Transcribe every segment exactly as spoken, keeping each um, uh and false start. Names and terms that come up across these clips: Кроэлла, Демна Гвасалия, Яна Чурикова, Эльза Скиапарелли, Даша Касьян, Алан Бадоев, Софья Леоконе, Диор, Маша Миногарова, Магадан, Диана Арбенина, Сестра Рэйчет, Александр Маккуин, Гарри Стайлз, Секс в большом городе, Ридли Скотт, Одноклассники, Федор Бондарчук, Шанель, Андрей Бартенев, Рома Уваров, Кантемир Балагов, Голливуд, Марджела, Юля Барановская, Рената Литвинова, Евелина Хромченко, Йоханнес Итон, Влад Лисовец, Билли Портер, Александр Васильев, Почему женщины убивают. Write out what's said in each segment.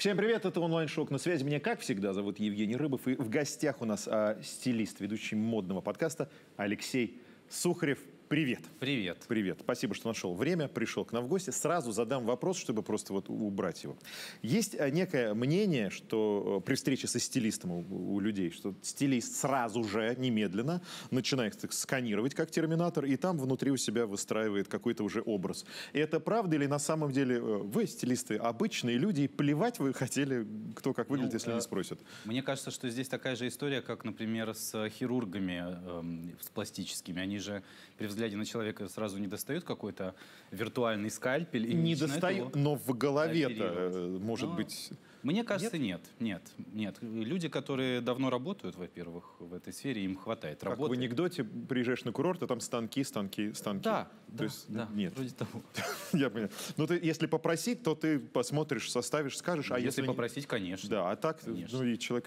Всем привет, это онлайн-шок на связи. Меня, как всегда, зовут Евгений Рыбов. И в гостях у нас а, стилист, ведущий модного подкаста Алексей Сухарев. Привет. Привет. Привет. Спасибо, что нашел время, пришел к нам в гости. Сразу задам вопрос, чтобы просто вот убрать его. Есть некое мнение, что при встрече со стилистом у, у людей, что стилист сразу же, немедленно, начинает так, сканировать как терминатор, и там внутри у себя выстраивает какой-то уже образ. Это правда или на самом деле вы, стилисты, обычные люди, и плевать вы хотели, кто как выглядит, ну, если а... не спросят? Мне кажется, что здесь такая же история, как, например, с хирургами, э, с пластическими. Они же превзошли глядя на человека, сразу не достают какой-то виртуальный скальпель? И не достают, но в голове-то, может но быть... Мне кажется, нет? нет. Нет, нет. Люди, которые давно работают, во-первых, в этой сфере, им хватает работы. Как в анекдоте, приезжаешь на курорт, а там станки, станки, станки. Да, то да, есть, да, нет. Вроде того. Я понял. Но ты, если попросить, то ты посмотришь, составишь, скажешь. А если, если попросить, не... конечно. Да, а так, конечно. Ну и человек...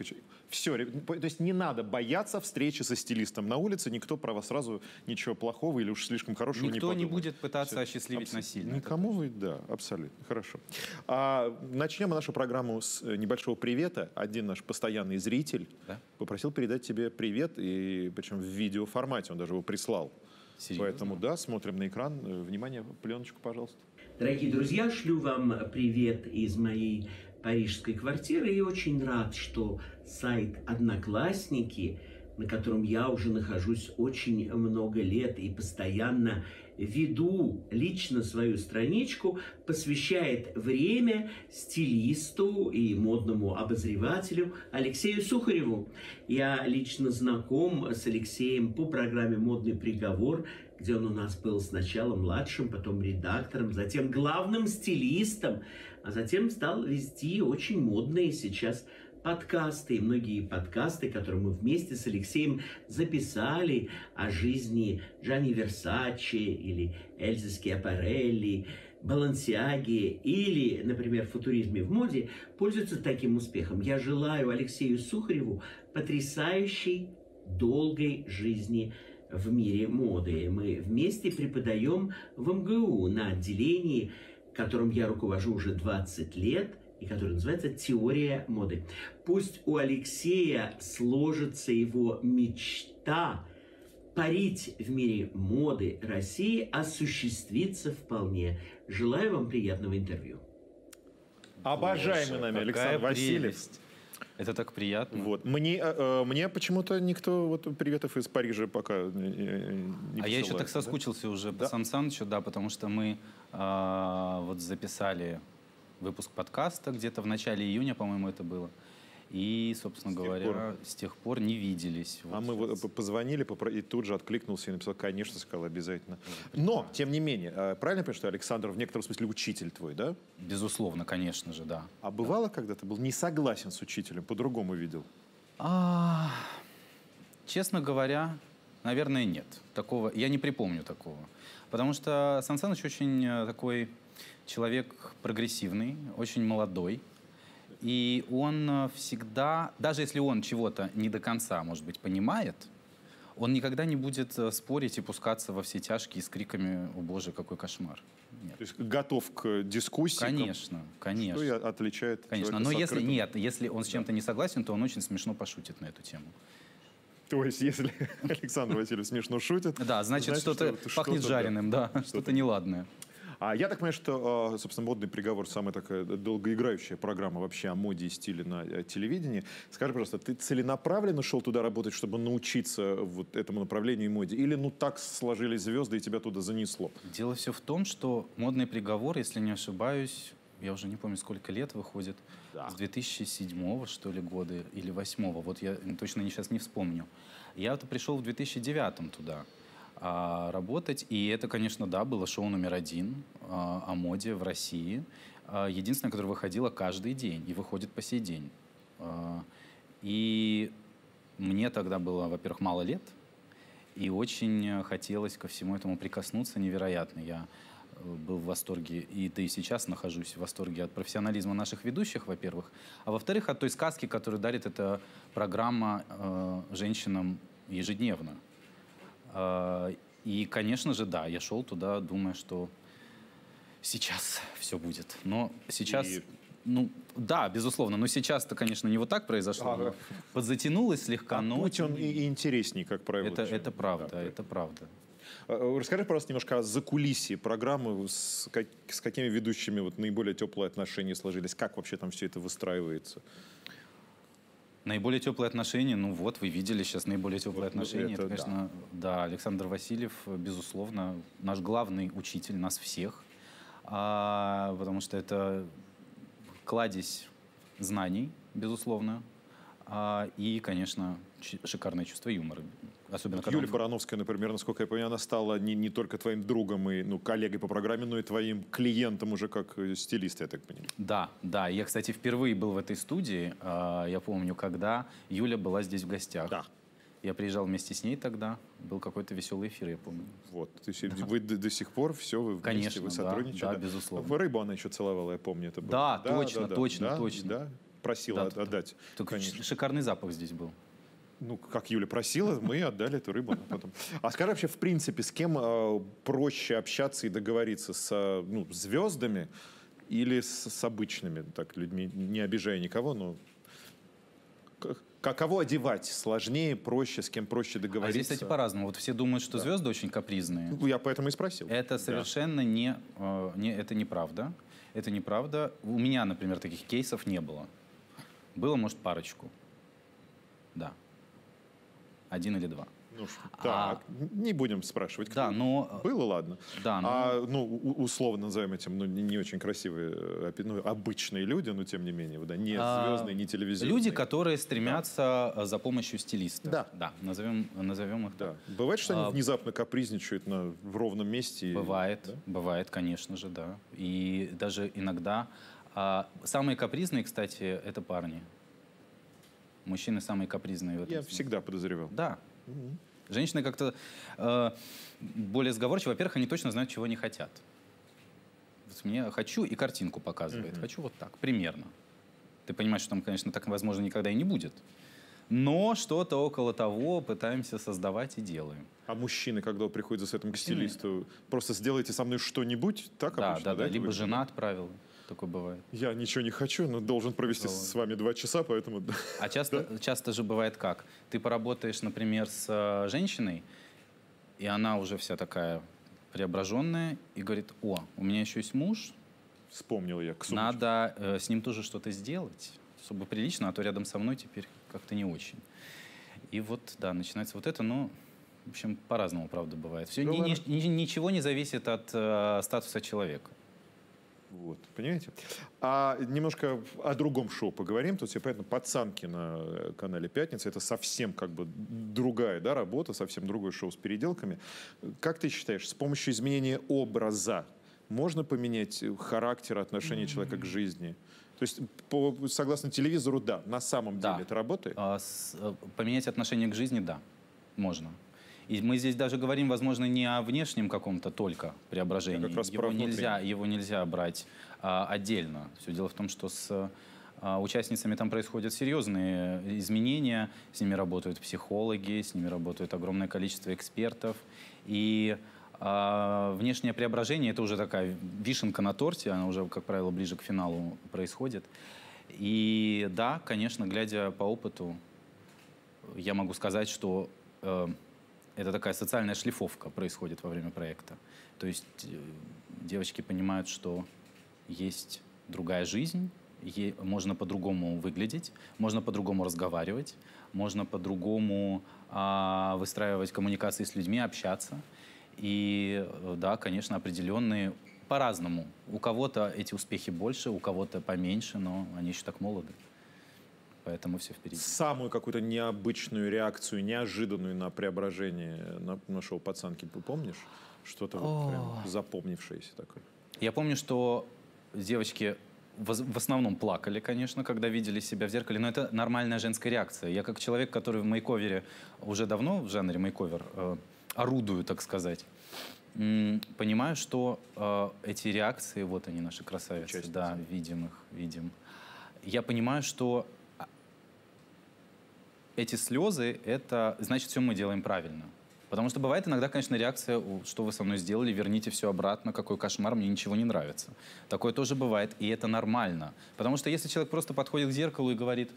Все, то есть не надо бояться встречи со стилистом на улице, никто про вас сразу ничего плохого или уж слишком хорошего Никто не подумает. Никто не будет пытаться Все. осчастливить Абсолют. насильно. Никому вы, да, абсолютно. Хорошо. А, начнем нашу программу с небольшого привета. Один наш постоянный зритель да? попросил передать тебе привет, и причем в видеоформате, он даже его прислал. Серьезно? Поэтому, да, смотрим на экран. Внимание, пленочку, пожалуйста. Дорогие друзья, шлю вам привет из моей парижской квартиры, и очень рад, что сайт «Одноклассники», на котором я уже нахожусь очень много лет и постоянно веду лично свою страничку, посвящает время стилисту и модному обозревателю Алексею Сухареву. Я лично знаком с Алексеем по программе «Модный приговор», где он у нас был сначала младшим, потом редактором, затем главным стилистом, а затем стал вести очень модные сейчас подкасты, и многие подкасты, которые мы вместе с Алексеем записали о жизни Джани Версачи или Эльзы Скиапарелли, Баленсиаги или, например, футуризме в моде, пользуются таким успехом. Я желаю Алексею Сухареву потрясающей долгой жизни в мире моды. Мы вместе преподаем в эм гэ у на отделении, которым я руковожу уже двадцать лет, и который называется «Теория моды». Пусть у Алексея сложится его мечта парить в мире моды России, осуществиться вполне. Желаю вам приятного интервью. Обожаемый нами Александр Васильев. Это так приятно. Вот. Мне, э, мне почему-то никто вот приветов из Парижа пока не, не писал. А я еще так соскучился да? уже по да? Сан Санычу, да, потому что мы э, вот записали выпуск подкаста где-то в начале июня, по-моему, это было. И, собственно говоря, с тех пор не виделись. А мы позвонили и тут же откликнулся и написал, конечно, сказал, обязательно. Но, тем не менее, правильно я понимаю, что Александр в некотором смысле учитель твой, да? Безусловно, конечно же, да. А бывало, когда ты был не согласен с учителем, по-другому видел? Честно говоря, наверное, нет. Такого я не припомню такого. Потому что Сан Саныч очень такой человек прогрессивный, очень молодой. И он всегда, даже если он чего-то не до конца, может быть, понимает, он никогда не будет спорить и пускаться во все тяжкие с криками «О боже, какой кошмар». Нет. То есть готов к дискуссии? Конечно, конечно. Что и отличает конечно. Но если, нет, если он с чем-то не согласен, то он очень смешно пошутит на эту тему. То есть, если Александр Васильев смешно шутит... Да, значит, что-то пахнет жареным, да, что-то неладное. А я так понимаю, что, собственно, «Модный приговор» — самая такая долгоиграющая программа вообще о моде и стиле на телевидении. Скажи, пожалуйста, ты целенаправленно шел туда работать, чтобы научиться вот этому направлению и моде? Или ну так сложились звезды, и тебя туда занесло? Дело все в том, что «Модный приговор», если не ошибаюсь, я уже не помню, сколько лет выходит, да. с две тысячи седьмого, что ли, года, или две тысячи восьмого, вот я точно сейчас не вспомню. Я пришел в две тысячи девятом туда работать. И это, конечно, да, было шоу номер один о моде в России. Единственное, которое выходило каждый день и выходит по сей день. И мне тогда было, во-первых, мало лет, и очень хотелось ко всему этому прикоснуться невероятно. Я был в восторге, и да и сейчас нахожусь в восторге от профессионализма наших ведущих, во-первых, а во-вторых, от той сказки, которую дарит эта программа женщинам ежедневно. И, конечно же, да, я шел туда, думая, что сейчас все будет. Но сейчас и Ну, да, безусловно. Но сейчас-то, конечно, не вот так произошло. Ага. Подзатянулось слегка, а но... Путь он и интересней, как правило. Это, это правда, да, это правда. Расскажи, пожалуйста, немножко о закулисье программы, с, как, с какими ведущими вот наиболее теплые отношения сложились, как вообще там все это выстраивается? Наиболее теплые отношения, ну вот, вы видели сейчас наиболее теплые вот отношения. Это, это, конечно, да. да, Александр Васильев, безусловно, наш главный учитель, нас всех, а, потому что это кладезь знаний, безусловно, а, и, конечно, шикарное чувство юмора. Особенно вот Юля Барановская, например, насколько я понимаю, она стала не, не только твоим другом и ну, коллегой по программе, но и твоим клиентом уже как стилист, я так понимаю. Да, да. Я, кстати, впервые был в этой студии, э, я помню, когда Юля была здесь в гостях. Да. Я приезжал вместе с ней тогда, был какой-то веселый эфир, я помню. Вот, то есть да. вы до, до сих пор все, вы вместе, конечно, вы сотрудничаете. Да, да, безусловно. Рыбу она еще целовала, я помню, это было. Да, да, точно, да, да, точно, да, точно. Да, просила да, отдать. Только шикарный запах здесь был. Ну, как Юля просила, мы отдали эту рыбу потом. А скажи вообще, в принципе, с кем э, проще общаться и договориться? С ну, звездами или с, с обычными так, людьми, не обижая никого, но... Кого одевать? Сложнее, проще, с кем проще договориться? А здесь, кстати, по-разному. Вот все думают, что да. звезды очень капризные. Я поэтому и спросил. Это совершенно да. не, э, не... Это неправда. Это неправда. У меня, например, таких кейсов не было. Было, может, парочку. Да. Один или два. Ну, так, а, не будем спрашивать. Да, но... Было, ладно. Да, но... а, ну, условно назовем этим, ну, не очень красивые, ну, обычные люди, но тем не менее, да, не а, звездные, не телевизионные. Люди, которые стремятся да. за помощью стилиста. Да. Да, назовем, назовем их да. так. Бывает, что они а, внезапно капризничают на, в ровном месте? Бывает, и, да? бывает, конечно же, да. И даже иногда... А, самые капризные, кстати, это парни. Мужчины самые капризные. В этом Я смысле. всегда подозревал. Да. Угу. Женщины как-то э, более сговорчивы. Во-первых, они точно знают, чего они хотят. Вот мне хочу и картинку показывает. Угу. Хочу вот так, примерно. Ты понимаешь, что там, конечно, так, возможно, никогда и не будет. Но что-то около того пытаемся создавать и делаем. А мужчины, когда приходят за этим к стилисту, просто сделайте со мной что-нибудь, так да, обычно? Да, да, да. Либо жена отправила. Такое бывает. Я ничего не хочу, но должен провести Золо. с вами два часа, поэтому... А часто, да? часто же бывает как? Ты поработаешь, например, с женщиной, и она уже вся такая преображенная, и говорит, о, у меня еще есть муж. Вспомнил я. К Надо э, с ним тоже что-то сделать, чтобы прилично, а то рядом со мной теперь как-то не очень. И вот, да, начинается вот это, но... В общем, по-разному, правда, бывает. Все, ни, ни, ничего не зависит от э, статуса человека. Вот, понимаете? А немножко о другом шоу поговорим. Тут все понятно, «Пацанки» на канале «Пятница» — это совсем как бы другая да, работа, совсем другое шоу с переделками. Как ты считаешь, с помощью изменения образа можно поменять характер, отношение человека к жизни? То есть, по, согласно телевизору, да, на самом деле да. это работает? А, с, поменять отношение к жизни, да, можно. И мы здесь даже говорим, возможно, не о внешнем каком-то только преображении. Как раз его, нельзя, его нельзя брать а, отдельно. Все дело в том, что с а, участницами там происходят серьезные изменения. С ними работают психологи, с ними работает огромное количество экспертов. И а, внешнее преображение — это уже такая вишенка на торте. Она уже, как правило, ближе к финалу происходит. И да, конечно, глядя по опыту, я могу сказать, что... Э, Это такая социальная шлифовка происходит во время проекта. То есть э, девочки понимают, что есть другая жизнь, е- можно по-другому выглядеть, можно по-другому разговаривать, можно по-другому э, выстраивать коммуникации с людьми, общаться. И э, да, конечно, определенные по-разному. У кого-то эти успехи больше, у кого-то поменьше, но они еще так молоды. Поэтому все впереди. Самую какую-то необычную реакцию, неожиданную на преображение на, на шоу «Пацанки», ты помнишь? Что-то вот прям запомнившееся такое. Я помню, что девочки в, в основном плакали, конечно, когда видели себя в зеркале, но это нормальная женская реакция. Я как человек, который в мейковере уже давно, в жанре мейковер, э, орудую, так сказать, м- понимаю, что э, эти реакции, вот они, наши красавицы, Частицы. да, видим их, видим. Я понимаю, что эти слезы — это значит, все мы делаем правильно. Потому что бывает иногда, конечно, реакция, что вы со мной сделали, верните все обратно, какой кошмар, мне ничего не нравится. Такое тоже бывает, и это нормально. Потому что если человек просто подходит к зеркалу и говорит,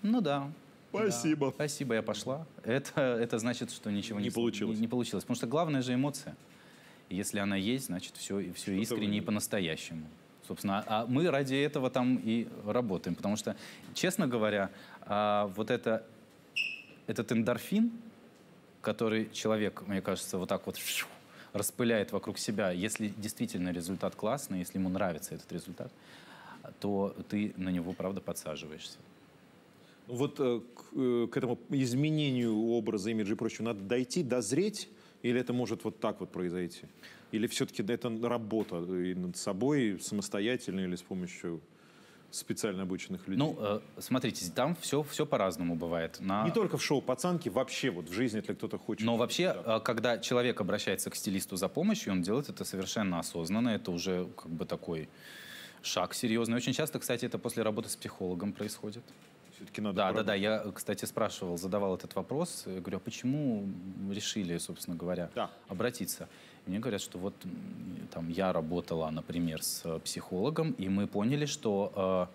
ну да, спасибо, да, спасибо, я пошла, это, это значит, что ничего не, не, получилось. Не, не получилось. Потому что главное же эмоция. Если она есть, значит, все, все искренне и по-настоящему. Собственно, а мы ради этого там и работаем. Потому что, честно говоря, вот это, этот эндорфин, который человек, мне кажется, вот так вот распыляет вокруг себя, если действительно результат классный, если ему нравится этот результат, то ты на него, правда, подсаживаешься. Вот к, к этому изменению образа, имиджа и прочего надо дойти, дозреть? Или это может вот так вот произойти? Или все-таки это работа и над собой самостоятельно или с помощью специально обученных людей? Ну, э, смотрите, там все, все по-разному бывает. На... Не только в шоу «Пацанки», вообще вот в жизни, если кто-то хочет. Но вообще, да, когда человек обращается к стилисту за помощью, он делает это совершенно осознанно, это уже как бы такой шаг серьезный. Очень часто, кстати, это после работы с психологом происходит. Все-таки надо да, поработать. Да, да. Я, кстати, спрашивал, задавал этот вопрос. Я говорю, а почему решили, собственно говоря, да. обратиться? И мне говорят, что вот там я работала, например, с психологом, и мы поняли, что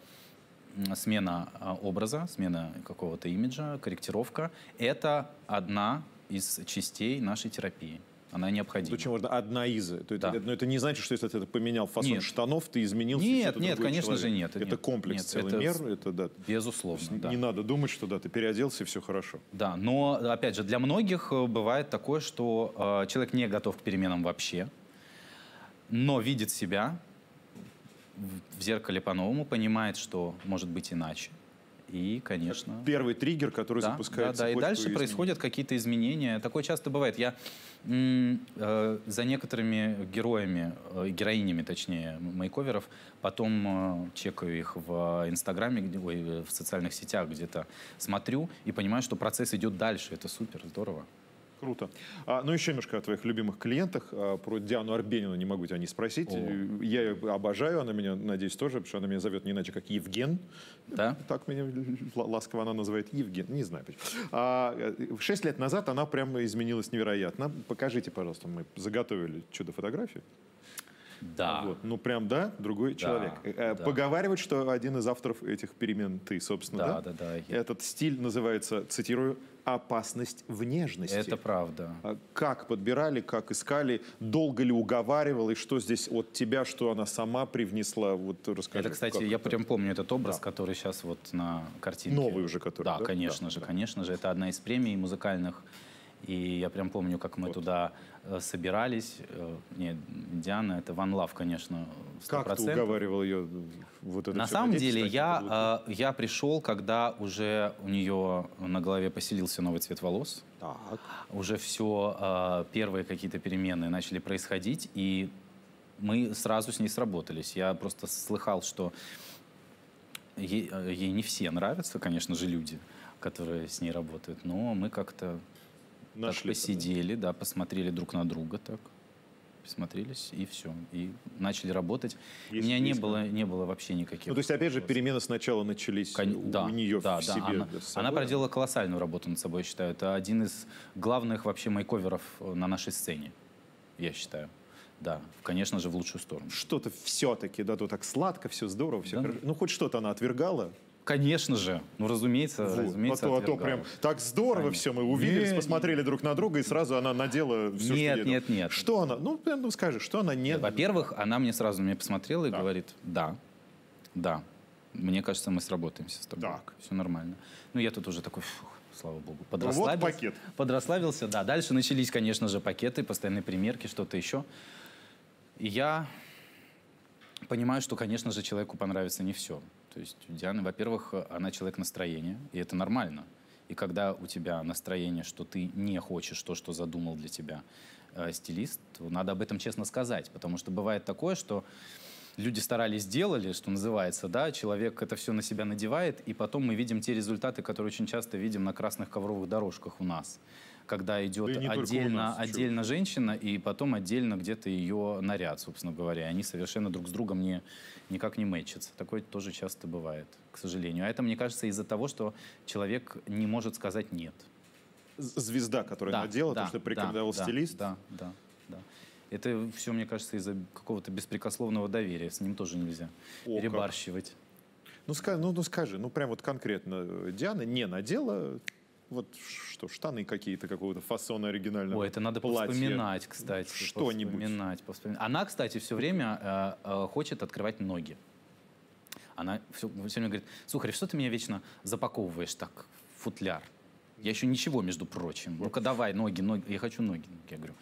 э, смена образа, смена какого-то имиджа, корректировка — это одна из частей нашей терапии. Она необходима. Очень важно, одна из. Да. Но это не значит, что если ты поменял фасон нет. штанов, ты изменился. Нет, нет, конечно человек. же нет. Это нет, комплекс, нет, целый это, мер. Это, да. Безусловно. Есть, да. Не надо думать, что да, ты переоделся и все хорошо. Да, но опять же, для многих бывает такое, что э, человек не готов к переменам вообще, но видит себя в зеркале по-новому, понимает, что может быть иначе. И, конечно... Это первый триггер, который да, запускает да, да. И дальше происходят какие-то изменения. Такое часто бывает. Я э, за некоторыми героями, э, героинями, точнее, мейковеров, потом э, чекаю их в Инстаграме, где, ой, в социальных сетях где-то, смотрю и понимаю, что процесс идет дальше. Это супер, здорово. Круто. А, ну, еще немножко о твоих любимых клиентах. А, про Диану Арбенину не могу тебя не спросить. О. Я ее обожаю, она меня, надеюсь, тоже, потому что она меня зовет не иначе, как Евген. Да? Так меня ласково она называет Евген. Не знаю почему. А, шесть лет назад она прямо изменилась невероятно. Покажите, пожалуйста, мы заготовили чудо-фотографию. Да. Вот. Ну, прям, да, другой да, человек. Да. Поговаривают, что один из авторов этих перемен ты, собственно, да? Да, да, да. Я... Этот стиль называется, цитирую, «опасность в нежности». Это правда. Как подбирали, как искали, долго ли уговаривал, и что здесь от тебя, что она сама привнесла? Вот расскажи. Это, кстати, я это... прям помню этот образ, да. который сейчас вот на картинке. Новый уже который, да? Да, конечно да, же, да. конечно же. Это одна из премий музыкальных. И я прям помню, как мы вот. туда э, собирались. Э, нет, Диана, это One Love, конечно, сто процентов. Как ты уговаривал ее? Вот это на самом деле, я, э, я пришел, когда уже у нее на голове поселился новый цвет волос. Так. Уже все, э, первые какие-то перемены начали происходить, и мы сразу с ней сработались. Я просто слыхал, что ей, ей не все нравятся, конечно же, люди, которые с ней работают, но мы как-то... Нашли посидели, да, посмотрели друг на друга так, посмотрелись и все, и начали работать. Есть, У меня есть, не было, не было вообще никаких. Ну то есть опять же перемены сначала начались Кон... у, да, у нее да, в да, себе. Она, она проделала колоссальную работу над собой, я считаю. Это один из главных вообще мейковеров на нашей сцене, я считаю. Да, конечно же в лучшую сторону. Что-то все-таки, да, то так сладко, все здорово, все да. хорошо. Ну хоть что-то она отвергала. Конечно же, ну разумеется, вот. разумеется. А то, а то прям так здорово Конечно. все, мы увиделись, нет, посмотрели нет. друг на друга и сразу она надела все, нет, что Нет, нет, нет. Что она? Ну, ну скажи, что она не... Во-первых, она мне сразу меня посмотрела и так. говорит, да, да, мне кажется, мы сработаемся с тобой. Так. Все нормально. Ну я тут уже такой... Фух. Слава богу, подрасслабился. Ну, вот пакет. Подрасслабился, да. Дальше начались, конечно же, пакеты, постоянные примерки, что-то еще. И я понимаю, что, конечно же, человеку понравится не все. То есть у Дианы, во-первых, она человек настроения, и это нормально. И когда у тебя настроение, что ты не хочешь то, что задумал для тебя э, стилист, то надо об этом честно сказать, потому что бывает такое, что... Люди старались, делали, что называется, да, человек это все на себя надевает, и потом мы видим те результаты, которые очень часто видим на красных ковровых дорожках у нас, когда идет да отдельно, нас, отдельно женщина, и потом отдельно где-то ее наряд, собственно говоря. Они совершенно друг с другом не, никак не мэтчатся. Такое тоже часто бывает, к сожалению. А это, мне кажется, из-за того, что человек не может сказать «нет». звезда, которая да, надела, да, то, что порекомендовал да, стилист. Да, да, да. Это все, мне кажется, из-за какого-то беспрекословного доверия. С ним тоже нельзя О, перебарщивать. Ну, ну, ну скажи, ну прям вот конкретно Диана не надела... Вот что, штаны какие-то, какого-то фасона оригинального. Ой, это надо платье. Повспоминать, кстати. Что-нибудь. Повспоминать, повспоминать. Она, кстати, все время э, э, хочет открывать ноги. Она все, все время говорит: Сухарев, что ты меня вечно запаковываешь так в футляр? Я еще ничего, между прочим. Ну-ка давай, ноги, ноги. Я хочу ноги. Я говорю: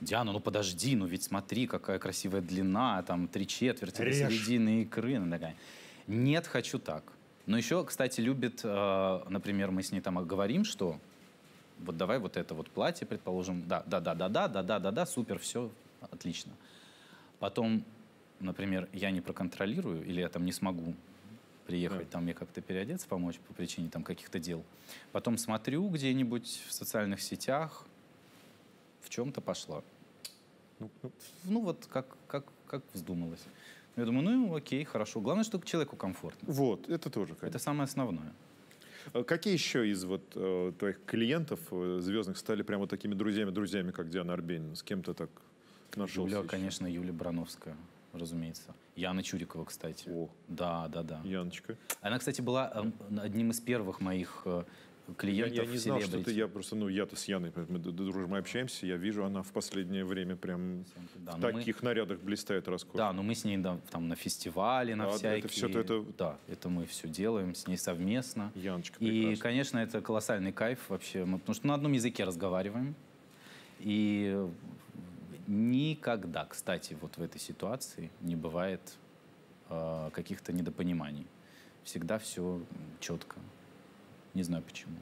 Диана, ну подожди, ну ведь смотри, какая красивая длина, там три четверти, середины икры. Она такая: нет, хочу так. Но еще, кстати, любит, э, например, мы с ней там говорим, что вот давай вот это вот платье, предположим, да, да, да, да, да, да, да, да, да, супер, все, отлично. Потом, например, я не проконтролирую или я там не смогу приехать, да. там мне как-то переодеться, помочь по причине там каких-то дел. Потом смотрю где-нибудь в социальных сетях, в чем-то пошла. Ну, ну вот как, как, как вздумалось. Я думаю, ну окей, хорошо. Главное, что человеку комфортно. Вот, это тоже. Конечно. Это самое основное. Какие еще из вот э, твоих клиентов э, звездных стали прямо такими друзьями-друзьями, как Диана Арбенина? С кем-то так нашелся? Юля, еще? Конечно, Юля Барановская, разумеется. Яна Чурикова, кстати. О. Да, да, да. Яночка. Она, кстати, была э, одним из первых моих э, клиентов. Я, я не знал, что ты, я просто, ну я-то с Яной, мы дружим, мы общаемся, я вижу, она в последнее время прям да, в таких мы... нарядах блистает роскошь. Да, но мы с ней да, там на фестивале, на да, всякие. Это все, это... Да, это мы все делаем с ней совместно. Яночка, прекрасно. И, конечно, это колоссальный кайф вообще, мы, потому что на одном языке разговариваем. И никогда, кстати, вот в этой ситуации не бывает э, каких-то недопониманий. Всегда все четко. Не знаю почему.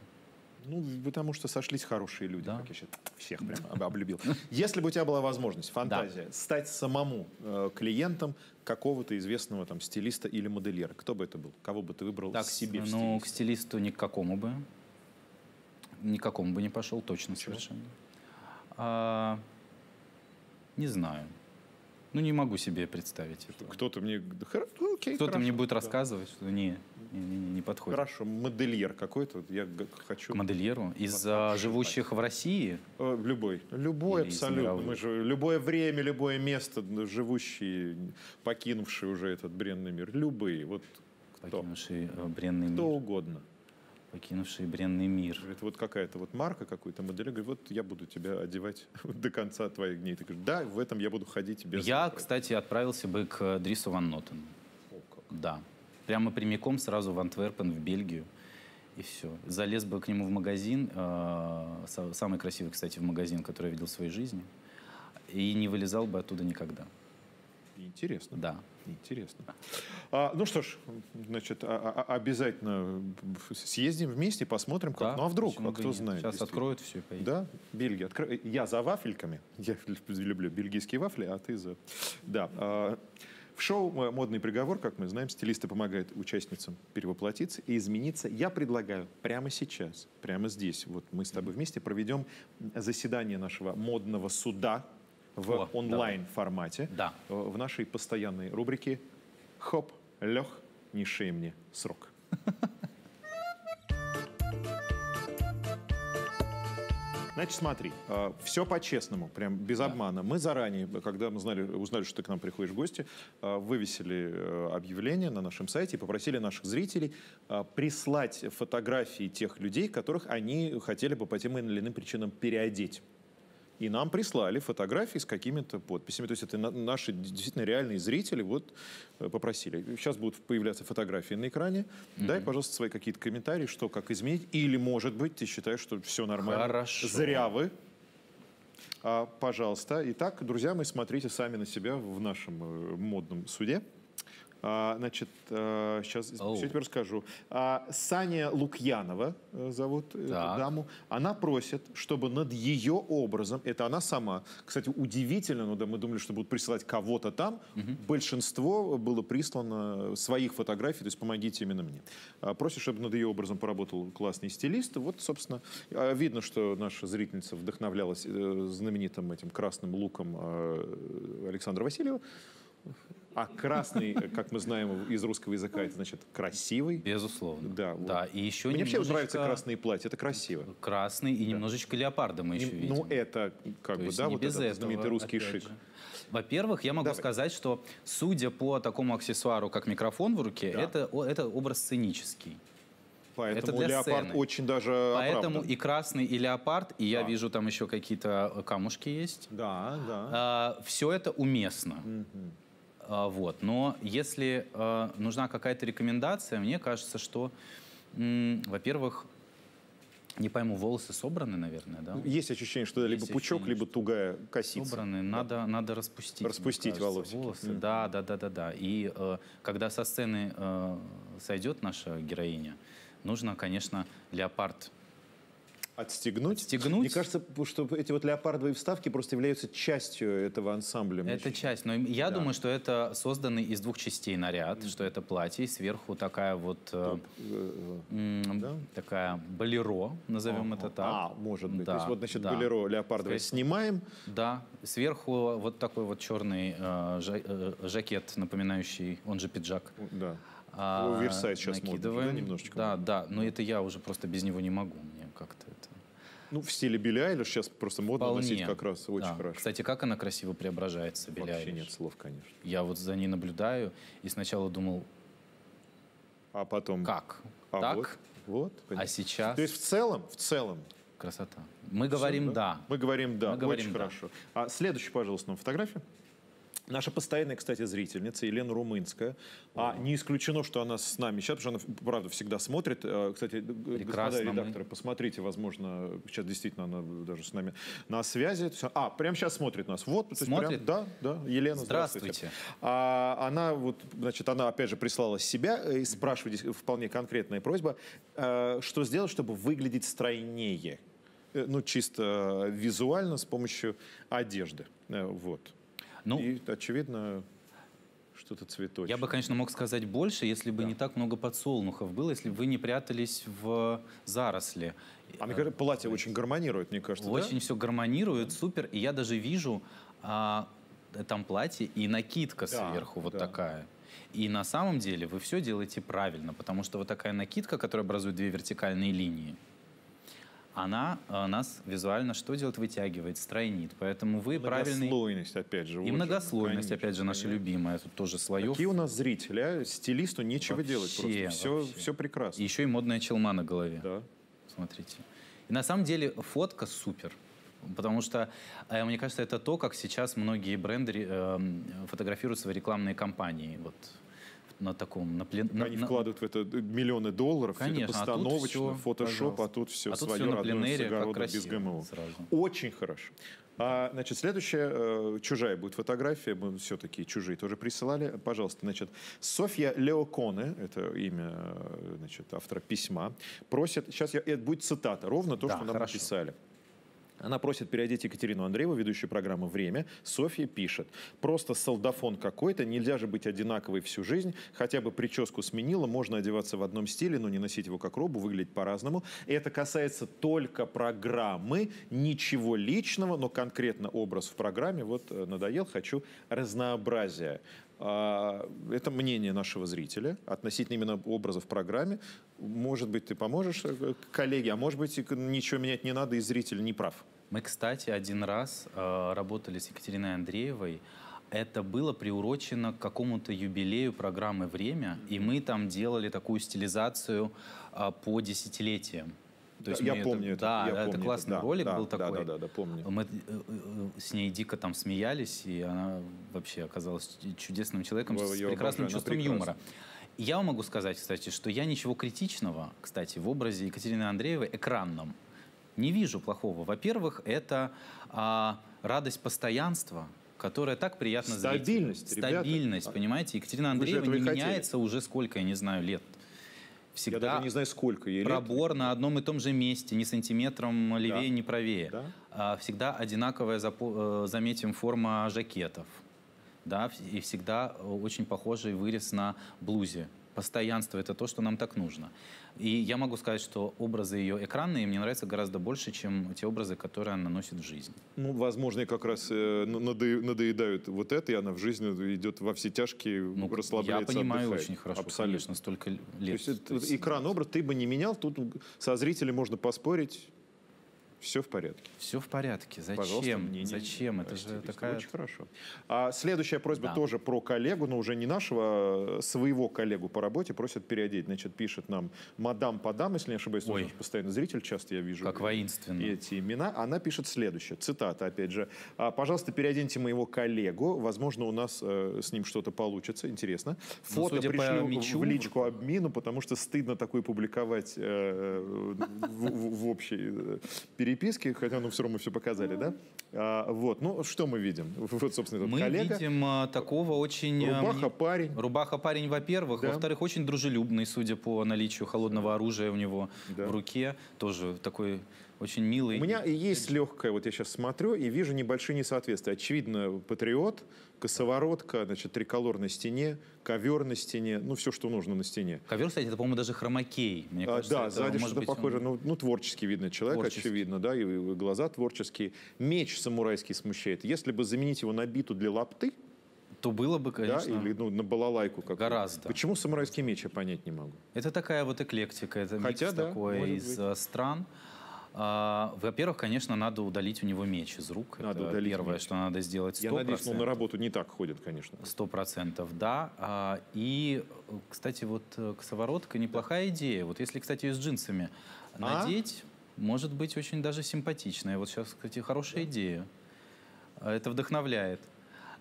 Ну, потому что сошлись хорошие люди. Да? Как я сейчас всех прям облюбил. Если бы у тебя была возможность, фантазия, да. стать самому э, клиентом какого-то известного там стилиста или модельера, кто бы это был? Кого бы ты выбрал так, себе в стилиста? Ну, к стилисту никакому бы. Никакому бы не пошел, точно. Чего? Совершенно. А, не знаю. Ну, не могу себе представить это. Кто-то мне... Окей, кто-то мне будет да. рассказывать, что не, не, не подходит. Хорошо, модельер какой-то. Я хочу... К модельеру? Из а, живущих в России? Любой. Любой или абсолютно. Мы же, любое время, любое место, живущие, покинувшие уже этот бренный мир. Любые. Вот кто? Покинувшие бренный мир. Кто угодно. Покинувший бренный мир. Говорит, вот какая-то вот марка, какой-то модель, говорит, вот я буду тебя одевать до конца твоих дней. Ты говоришь, да, в этом я буду ходить без... Я, этого. Кстати, отправился бы к Дрису Ван Нотену. О, как. Да. Прямо прямиком сразу в Антверпен, в Бельгию. И все. Залез бы к нему в магазин, э, самый красивый, кстати, в магазин, который я видел в своей жизни, и не вылезал бы оттуда никогда. Интересно. Да. Интересно. А, ну что ж, значит, а, а, обязательно съездим вместе, посмотрим, как. Да, ну а вдруг, а кто знает. Сейчас откроют все и поедем. Да, Бельгия. Откро... Я за вафельками. Я люблю бельгийские вафли, а ты за... Да. А, в шоу «Модный приговор», как мы знаем, стилисты помогают участницам перевоплотиться и измениться. Я предлагаю прямо сейчас, прямо здесь, вот мы с тобой вместе проведем заседание нашего модного суда, в онлайн-формате, да. в нашей постоянной рубрике «Хоп, лег, не шей мне срок». Значит, смотри, все по-честному, прям без обмана. Мы заранее, когда мы знали, узнали, что ты к нам приходишь в гости, вывесили объявление на нашем сайте и попросили наших зрителей прислать фотографии тех людей, которых они хотели бы по тем или иным причинам переодеть. И нам прислали фотографии с какими-то подписями. То есть это наши действительно реальные зрители вот попросили. Сейчас будут появляться фотографии на экране. Mm-hmm. Дай, пожалуйста, свои какие-то комментарии, что, как изменить. Или, может быть, ты считаешь, что все нормально. Хорошо. Зря вы. А, пожалуйста. Итак, друзья мои, смотрите сами на себя в нашем модном суде. А, значит, а, сейчас oh. все теперь расскажу. А, Сания Лукьянова зовут так. эту даму. Она просит, чтобы над ее образом, это она сама, кстати, удивительно, но да, мы думали, что будут присылать кого-то там, mm-hmm. большинство было прислано своих фотографий, то есть помогите именно мне. А, просит, чтобы над ее образом поработал классный стилист. Вот, собственно, видно, что наша зрительница вдохновлялась знаменитым этим красным луком Александра Васильева. А красный, как мы знаем из русского языка, это значит красивый. Безусловно. Да. Вот. Да. И еще мне немножечко... вообще нравится красные платья, это красиво. Красный и да. немножечко леопарда мы еще видим. Ну это как бы, да, вот этот знаменитый русский шик. Во-первых, я могу Давай. сказать, что судя по такому аксессуару, как микрофон в руке, да. это, это образ сценический. Поэтому леопард сцены. Очень даже Поэтому оправдан. И красный, и леопард, и да. я вижу, там еще какие-то камушки есть. Да, да. А, все это уместно. Угу. А, вот. Но если а, нужна какая-то рекомендация, мне кажется, что, во-первых, не пойму, волосы собраны, наверное, да? Есть ощущение, что либо Есть пучок, ощущение, либо тугая косица. Собраны, да. надо, надо распустить. Распустить волосики. волосы. Mm-hmm. Да, да, да, да, да. И э, когда со сцены э, сойдет наша героиня, нужно, конечно, леопард отстегнуть. Отстегнуть. Мне кажется, что эти вот леопардовые вставки просто являются частью этого ансамбля. Это часть. Но я да. думаю, что это созданный из двух частей наряд, mm. что это платье, и сверху такая вот э, м, да? такая болеро, назовем а, это так. А, может быть. Да, то есть вот, значит, да. болеро леопардовое Скорее, снимаем. Да. Сверху вот такой вот черный э, жа э, жакет, напоминающий, он же пиджак. Да. А, оверсайз сейчас накидываем. Модно, да, немножечко? Да, да, но это я уже просто без него не могу, мне как-то это... Ну, в стиле Билли Айлиш сейчас просто модно Вполне. носить как раз, очень да. хорошо. Кстати, как она красиво преображается, Билли Айлиш. Вообще нет слов, конечно. Я вот за ней наблюдаю и сначала думал... А потом... Как? А так? Вот, вот, понятно. А сейчас... То есть в целом, в целом... Красота. Мы говорим Все, да. да. Мы говорим да, Мы говорим, очень да. хорошо. А следующую, пожалуйста, нам фотографию. Наша постоянная, кстати, зрительница Елена Румынская. А не исключено, что она с нами сейчас, потому что она, правда, всегда смотрит. Кстати, Прекрасно, господа редакторы, мы... посмотрите, возможно, сейчас действительно она даже с нами на связи. А, прямо сейчас смотрит нас. Вот, смотрит? Прям, да, да, Елена, здравствуйте. здравствуйте. А, она, вот, значит, она, опять же, прислала себя и спрашивает, вполне конкретная просьба, что сделать, чтобы выглядеть стройнее? Ну, чисто визуально, с помощью одежды. Вот. Ну, и, очевидно, что-то цветочное. Я бы, конечно, мог сказать больше, если бы да. не так много подсолнухов было, если бы вы не прятались в заросли. А мне кажется, платье очень гармонирует, мне кажется, Очень да? все гармонирует, супер. И я даже вижу а, там платье и накидка да, сверху вот да. такая. И на самом деле вы все делаете правильно, потому что вот такая накидка, которая образует две вертикальные линии, она а, нас визуально что делает? Вытягивает, стройнит. Поэтому вы правильный... Многослойность, опять же. И вот многослойность, же, конечно, опять же, наша понятно. любимая. Тут тоже слоев. Какие у нас зрители, а? Стилисту нечего вообще, делать. Просто все, все прекрасно. И еще и модная челма на голове. Да. Смотрите. И на самом деле фотка супер. Потому что, мне кажется, это то, как сейчас многие бренды э, фотографируют свои рекламные кампании. Вот. На таком, на плен... Они на, вкладывают на... в это миллионы долларов, конечно, все это постановочно, а фотошоп, а тут все а тут свое все на родное с огорода без ГМО. Сразу. Очень хорошо. А, значит, следующая, э, чужая будет фотография, мы все-таки чужие тоже присылали. Пожалуйста, значит, Софья Леоконе, это имя, значит, автора письма, просит, сейчас я, это будет цитата, ровно то, да, что нам хорошо. написали. Она просит переодеть Екатерину Андрееву, ведущую программу «Время». Софья пишет. «Просто солдафон какой-то, нельзя же быть одинаковой всю жизнь. Хотя бы прическу сменила, можно одеваться в одном стиле, но не носить его как робу, выглядеть по-разному. Это касается только программы, ничего личного, но конкретно образ в программе. Вот надоел, хочу разнообразия». Это мнение нашего зрителя относительно именно образа в программе. Может быть, ты поможешь, коллеги, а может быть, ничего менять не надо, и зритель не прав. Мы, кстати, один раз э, работали с Екатериной Андреевой. Это было приурочено к какому-то юбилею программы «Время», и мы там делали такую стилизацию э, по десятилетиям. То есть я помню это. Да, это, это классный это. ролик да, был да, такой. Да, да, да, помню. Мы с ней дико там смеялись, и она вообще оказалась чудесным человеком Ой, с прекрасным обожаю, чувством прекрасна. юмора. Я вам могу сказать, кстати, что я ничего критичного, кстати, в образе Екатерины Андреевой экранном не вижу плохого. Во-первых, это а, радость постоянства, которая так приятна зрителю. Стабильность, Стабильность, ребята. понимаете? Екатерина Андреева не меняется хотели. уже сколько, я не знаю, лет. Всегда я даже не знаю, сколько ей пробор лет. на одном и том же месте, ни сантиметром левее, да. ни правее. Да. Всегда одинаковая, заметим, форма жакетов. Да? И всегда очень похожий вырез на блузе постоянство — это то, что нам так нужно. И я могу сказать, что образы ее экранные мне нравятся гораздо больше, чем те образы, которые она наносит в жизни. Ну, возможно, как раз надоедают вот это, и она в жизни идет во все тяжкие, ну, расслабляется, я понимаю, отдыхает. Очень хорошо, абсолютно. Конечно, столько лет. То есть, это, есть экран, образ ты бы не менял, тут со зрителем можно поспорить. Все в порядке. Все в порядке. Зачем? Не, не, Зачем? Это же такая... Очень хорошо. А следующая просьба да. тоже про коллегу, но уже не нашего, своего коллегу по работе просят переодеть. Значит, пишет нам мадам Падам, если не ошибаюсь, наш постоянный зритель, часто я вижу как воинственно эти имена. Она пишет следующее, цитата опять же. «Пожалуйста, переоденьте моего коллегу, возможно, у нас э, с ним что-то получится, интересно. Фото пришлю мячу... в личку обмину, потому что стыдно такое публиковать э, в, в, в общей переезде». Переписки, хотя ну, все равно мы все показали, да? А, вот, ну что мы видим? Вот, собственно, этот мы коллега. видим а, такого очень... Рубаха-парень. Рубаха-парень, во-первых. Да. Во-вторых, очень дружелюбный, судя по наличию холодного оружия у него да. в руке. Тоже такой... Очень милый. У меня и есть легкая, вот я сейчас смотрю и вижу небольшие несоответствия. Очевидно, патриот, косоворотка, значит, триколор на стене, ковер на стене, ну, все, что нужно на стене. Ковер, кстати, это, по-моему, даже хромакей. Мне кажется, а, да, это, сзади что-то похоже. Он... Ну, ну, творческий видно человек, творческий. очевидно, да, и, и глаза творческие. Меч самурайский смущает. Если бы заменить его на биту для лапты, то было бы, конечно, да, или ну, на балалайку как-то. Гораздо. Почему самурайский меч, я понять не могу. Это такая вот эклектика, это Хотя, микс да, такой из быть. стран. Во-первых, конечно, надо удалить у него меч из рук. Надо это первое, меч. что надо сделать. сто процентов. Я надеюсь, он на работу не так ходит, конечно. Сто процентов, да. И, кстати, вот косоворотка неплохая идея. Вот если, кстати, ее с джинсами а? надеть, может быть очень даже симпатичная. Вот сейчас, кстати, хорошая да. идея. Это вдохновляет.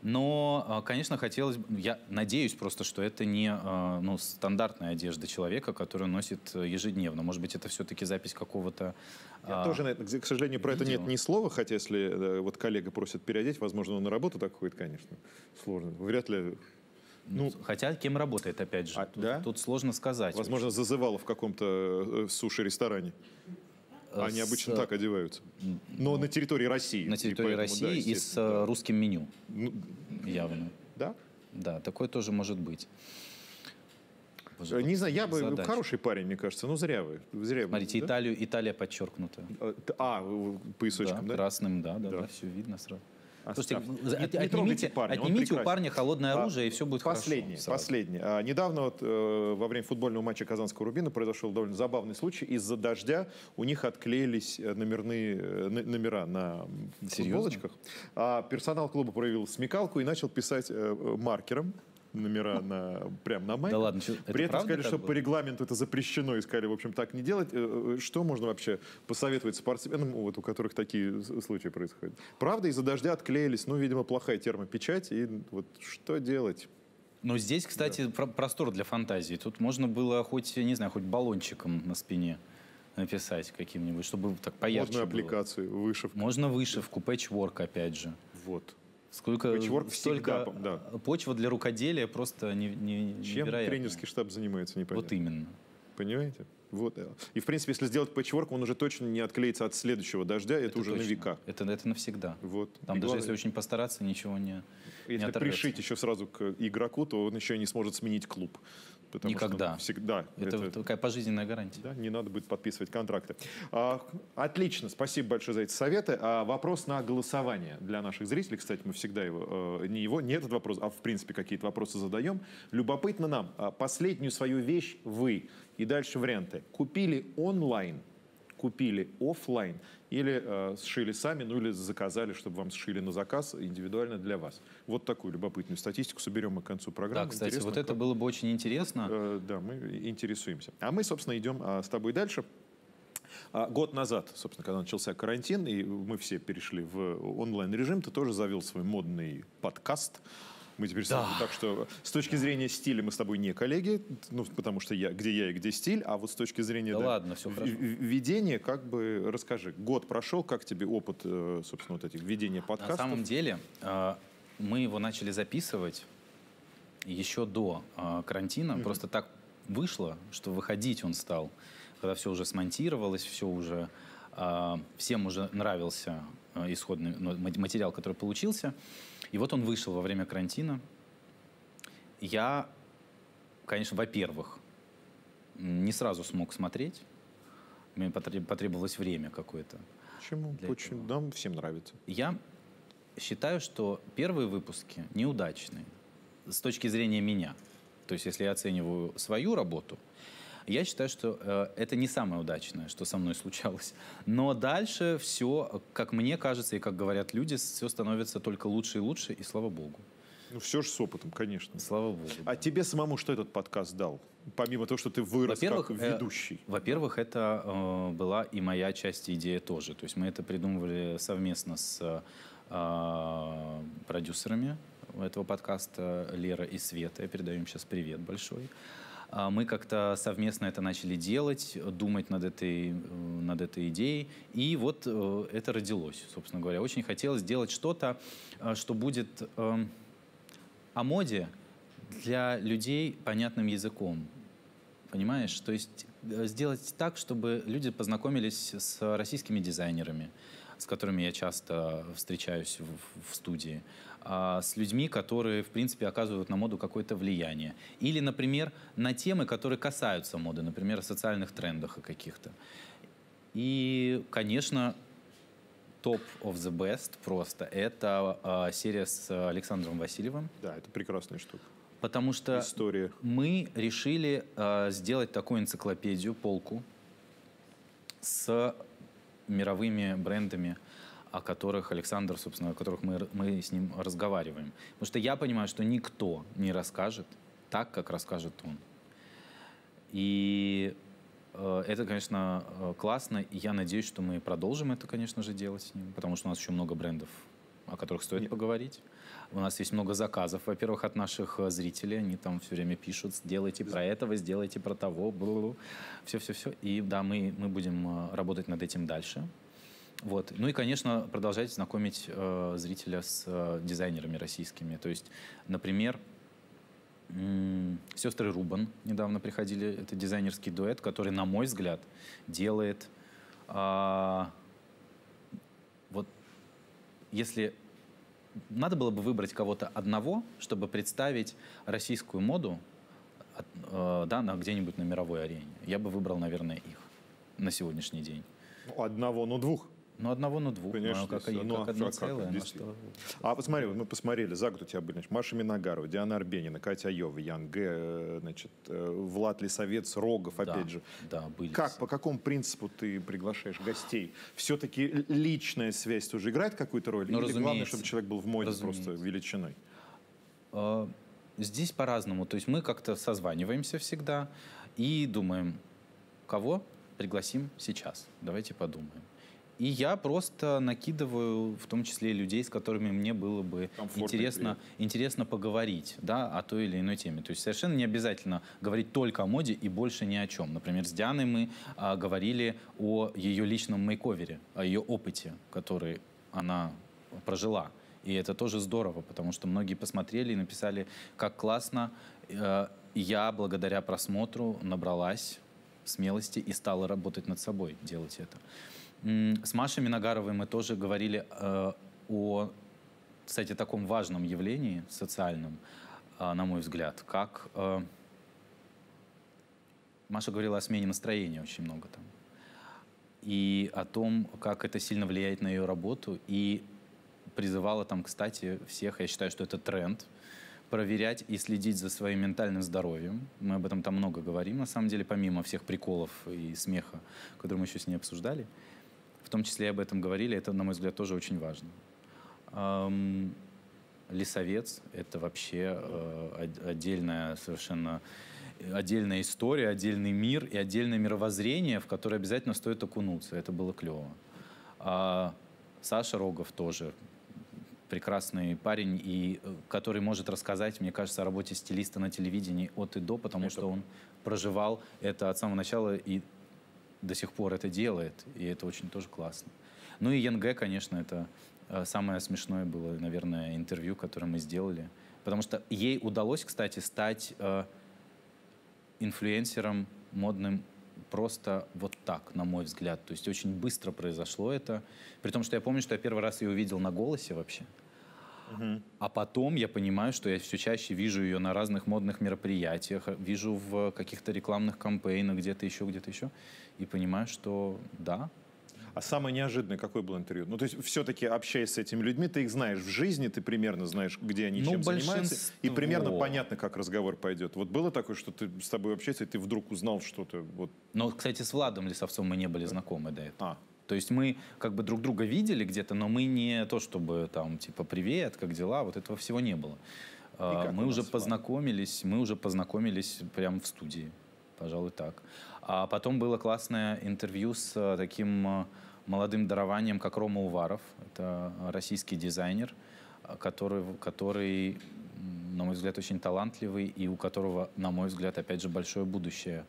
Но, конечно, хотелось бы... Я надеюсь просто, что это не ну, стандартная одежда человека, которую носит ежедневно. Может быть, это все-таки запись какого-то... Я а, тоже, к сожалению, про видео. это нет ни слова, хотя если вот коллега просит переодеть, возможно, он на работу так ходит, конечно. Сложно. Вряд ли... Ну, хотя кем работает, опять же. А, тут, да? тут сложно сказать. Возможно, очень. зазывало в каком-то суши-ресторане. Они с... обычно так одеваются. Но ну, на территории России. На территории поэтому, России да, и с да. русским меню. Ну, явно. Да? Да, такое тоже может быть. Боже, не вот знаю, я задача. бы... Хороший парень, мне кажется. Ну, зря вы. Зря Смотрите, да? Италию, Италия подчеркнута. А, поясочком, да? да? Красным, да, да, да. да, все видно сразу. Слушайте, от, не отнимите, парня, отнимите у парня холодное оружие, а, и все будет последнее, хорошо. Последнее. А, недавно вот, э, во время футбольного матча Казанского Рубина произошел довольно забавный случай. Из-за дождя у них отклеились номерные, э, номера на футболочках. А персонал клуба проявил смекалку и начал писать э, маркером номера на, прямо на майке. Да ладно, что, При это этом сказали, что было? по регламенту это запрещено, и сказали, в общем, так не делать. Что можно вообще посоветовать спортсменам, вот, у которых такие случаи происходят? Правда, из-за дождя отклеились, ну, видимо, плохая термопечать, и вот что делать? Но здесь, кстати, да. про простор для фантазии. Тут можно было хоть, не знаю, хоть баллончиком на спине написать каким-нибудь, чтобы так поярче Можно было. аппликацию, вышивку. Можно вышивку, пэтчворк, опять же. Вот. Сколько, столько да. почва для рукоделия просто невероятно. Чем тренерский штаб занимается, непонятно. Вот именно. Понимаете? Вот. И, в принципе, если сделать пэтчворк, он уже точно не отклеится от следующего дождя, это, это уже точно. на века. Это, это навсегда. Вот. Там и даже главное... если очень постараться, ничего не Если не пришить еще сразу к игроку, то он еще не сможет сменить клуб. Потому Никогда. Что всегда это, это такая пожизненная гарантия. Да, не надо будет подписывать контракты. А, отлично, спасибо большое за эти советы. А, вопрос на голосование для наших зрителей. Кстати, мы всегда его, э, не его, не этот вопрос, а в принципе какие-то вопросы задаем. Любопытно нам. А последнюю свою вещь вы. И дальше варианты. Купили онлайн, купили офлайн или э, сшили сами, ну или заказали, чтобы вам сшили на заказ индивидуально для вас. Вот такую любопытную статистику соберем мы к концу программы. Да, кстати, интересно, вот это как... было бы очень интересно. Э, да, мы интересуемся. А мы, собственно, идем э, с тобой дальше. Год назад, собственно, когда начался карантин, и мы все перешли в онлайн-режим, ты тоже завел свой модный подкаст. Мы теперь да. так что с точки зрения стиля мы с тобой не коллеги, ну, потому что я, где я и где стиль, а вот с точки зрения да да, ладно, все ведения, как бы расскажи, год прошел, как тебе опыт, собственно, вот этих ведения подкастов? На самом деле мы его начали записывать еще до карантина, mm-hmm. просто так вышло, что выходить он стал, когда все уже смонтировалось, все уже, всем уже нравился исходный материал, который получился. И вот он вышел во время карантина. Я конечно, во-первых, не сразу смог смотреть. Мне потребовалось время какое-то. Почему? Очень, да, всем нравится. Я считаю, что первые выпуски неудачные с точки зрения меня. То есть, если я оцениваю свою работу, я считаю, что э, это не самое удачное, что со мной случалось. Но дальше все, как мне кажется, и как говорят люди, все становится только лучше и лучше, и слава богу. Ну, все же с опытом, конечно. Слава богу. Да. А тебе самому что этот подкаст дал? Помимо того, что ты вырос как ведущий. Э, во-первых, это э, была и моя часть, и идея тоже. То есть мы это придумывали совместно с э, продюсерами этого подкаста, Лера и Света. Я передаю им сейчас привет большой. Мы как-то совместно это начали делать, думать над этой, над этой идеей. И вот это родилось, собственно говоря. Очень хотелось сделать что-то, что будет о моде для людей понятным языком. Понимаешь? То есть сделать так, чтобы люди познакомились с российскими дизайнерами, с которыми я часто встречаюсь в, в студии, а, с людьми, которые, в принципе, оказывают на моду какое-то влияние. Или, например, на темы, которые касаются моды, например, о социальных трендах и каких-то. И, конечно, топ of the best просто это а, серия с Александром Васильевым. Да, это прекрасная штука. Потому что история. Мы решили а, сделать такую энциклопедию, полку, с мировыми брендами, о которых Александр, собственно, о которых мы, мы с ним разговариваем. Потому что я понимаю, что никто не расскажет так, как расскажет он. И э, это, конечно, классно. И я надеюсь, что мы продолжим это, конечно же, делать с ним. Потому что у нас еще много брендов, о которых стоит Нет. поговорить. У нас есть много заказов, во-первых, от наших зрителей. Они там все время пишут, сделайте про этого, сделайте про того. Все-все-все. И да, мы, мы будем работать над этим дальше. Вот. Ну и, конечно, продолжать знакомить э, зрителя с э, дизайнерами российскими. То есть, например, м-м, «Сестры Рубан» недавно приходили. Это дизайнерский дуэт, который, на мой взгляд, делает... Э, вот если... Надо было бы выбрать кого-то одного, чтобы представить российскую моду э, да, на, где-нибудь на мировой арене. Я бы выбрал, наверное, их на сегодняшний день. Ну, одного, но двух. Ну, одного, но двух. Конечно, как, как ну, одно как, целое. Как, что... А вот смотри, мы посмотрели, за год у тебя были. Значит, Маша Миногарова, Диана Арбенина, Катя Айова, Ян Гэ, значит, Влад Лисовец, Рогов, да, опять же. Да, были. Как, по какому принципу ты приглашаешь гостей? Все-таки личная связь тоже играет какую-то роль? Ну, или главное, чтобы человек был в моде разумеется. Просто величиной? Здесь по-разному. То есть мы как-то созваниваемся всегда и думаем, кого пригласим сейчас. Давайте подумаем. И я просто накидываю, в том числе, людей, с которыми мне было бы интересно, интересно поговорить, да, о той или иной теме. То есть совершенно не обязательно говорить только о моде и больше ни о чем. Например, с Дианой мы а, говорили о ее личном мейковере, о ее опыте, который она прожила. И это тоже здорово, потому что многие посмотрели и написали, как классно. Э, я благодаря просмотру набралась смелости и стала работать над собой, делать это. С Машей Миногаровой мы тоже говорили э, о, кстати, таком важном явлении социальном, э, на мой взгляд, как... Э, Маша говорила о смене настроения очень много там. И о том, как это сильно влияет на ее работу. И призывала там, кстати, всех, я считаю, что это тренд, проверять и следить за своим ментальным здоровьем. Мы об этом там много говорим, на самом деле, помимо всех приколов и смеха, которые мы еще с ней обсуждали. В том числе и об этом говорили. Это, на мой взгляд, тоже очень важно. Эм, Лисовец — это вообще э, отдельная совершенно... Отдельная история, отдельный мир и отдельное мировоззрение, в которое обязательно стоит окунуться. Это было клево. А Саша Рогов тоже прекрасный парень, и, который может рассказать, мне кажется, о работе стилиста на телевидении от и до, потому это... что он проживал это от самого начала и... до сих пор это делает, и это очень тоже классно. Ну и Янг, конечно, это самое смешное было, наверное, интервью, которое мы сделали. Потому что ей удалось, кстати, стать э, инфлюенсером модным просто вот так, на мой взгляд. То есть очень быстро произошло это. При том, что я помню, что я первый раз ее увидел на «Голосе» вообще. Угу. А потом я понимаю, что я все чаще вижу ее на разных модных мероприятиях, вижу в каких-то рекламных кампейнах, где-то еще, где-то еще. И понимаю, что да. А самое неожиданное, какое было интервью? Ну, то есть, все-таки, общаясь с этими людьми, ты их знаешь в жизни, ты примерно знаешь, где они, ну, чем большинство... занимаются, и примерно понятно, как разговор пойдет. Вот было такое, что ты с тобой общаешься, и ты вдруг узнал что-то? Вот... Ну, кстати, с Владом Лисовцом мы не были знакомы до этого. А. То есть, мы как бы друг друга видели где-то, но мы не то, чтобы там, типа, привет, как дела, вот этого всего не было. Мы уже познакомились, мы уже познакомились прямо в студии, пожалуй, так. А потом было классное интервью с таким молодым дарованием, как Рома Уваров. Это российский дизайнер, который, который, на мой взгляд, очень талантливый и у которого, на мой взгляд, опять же, большое будущее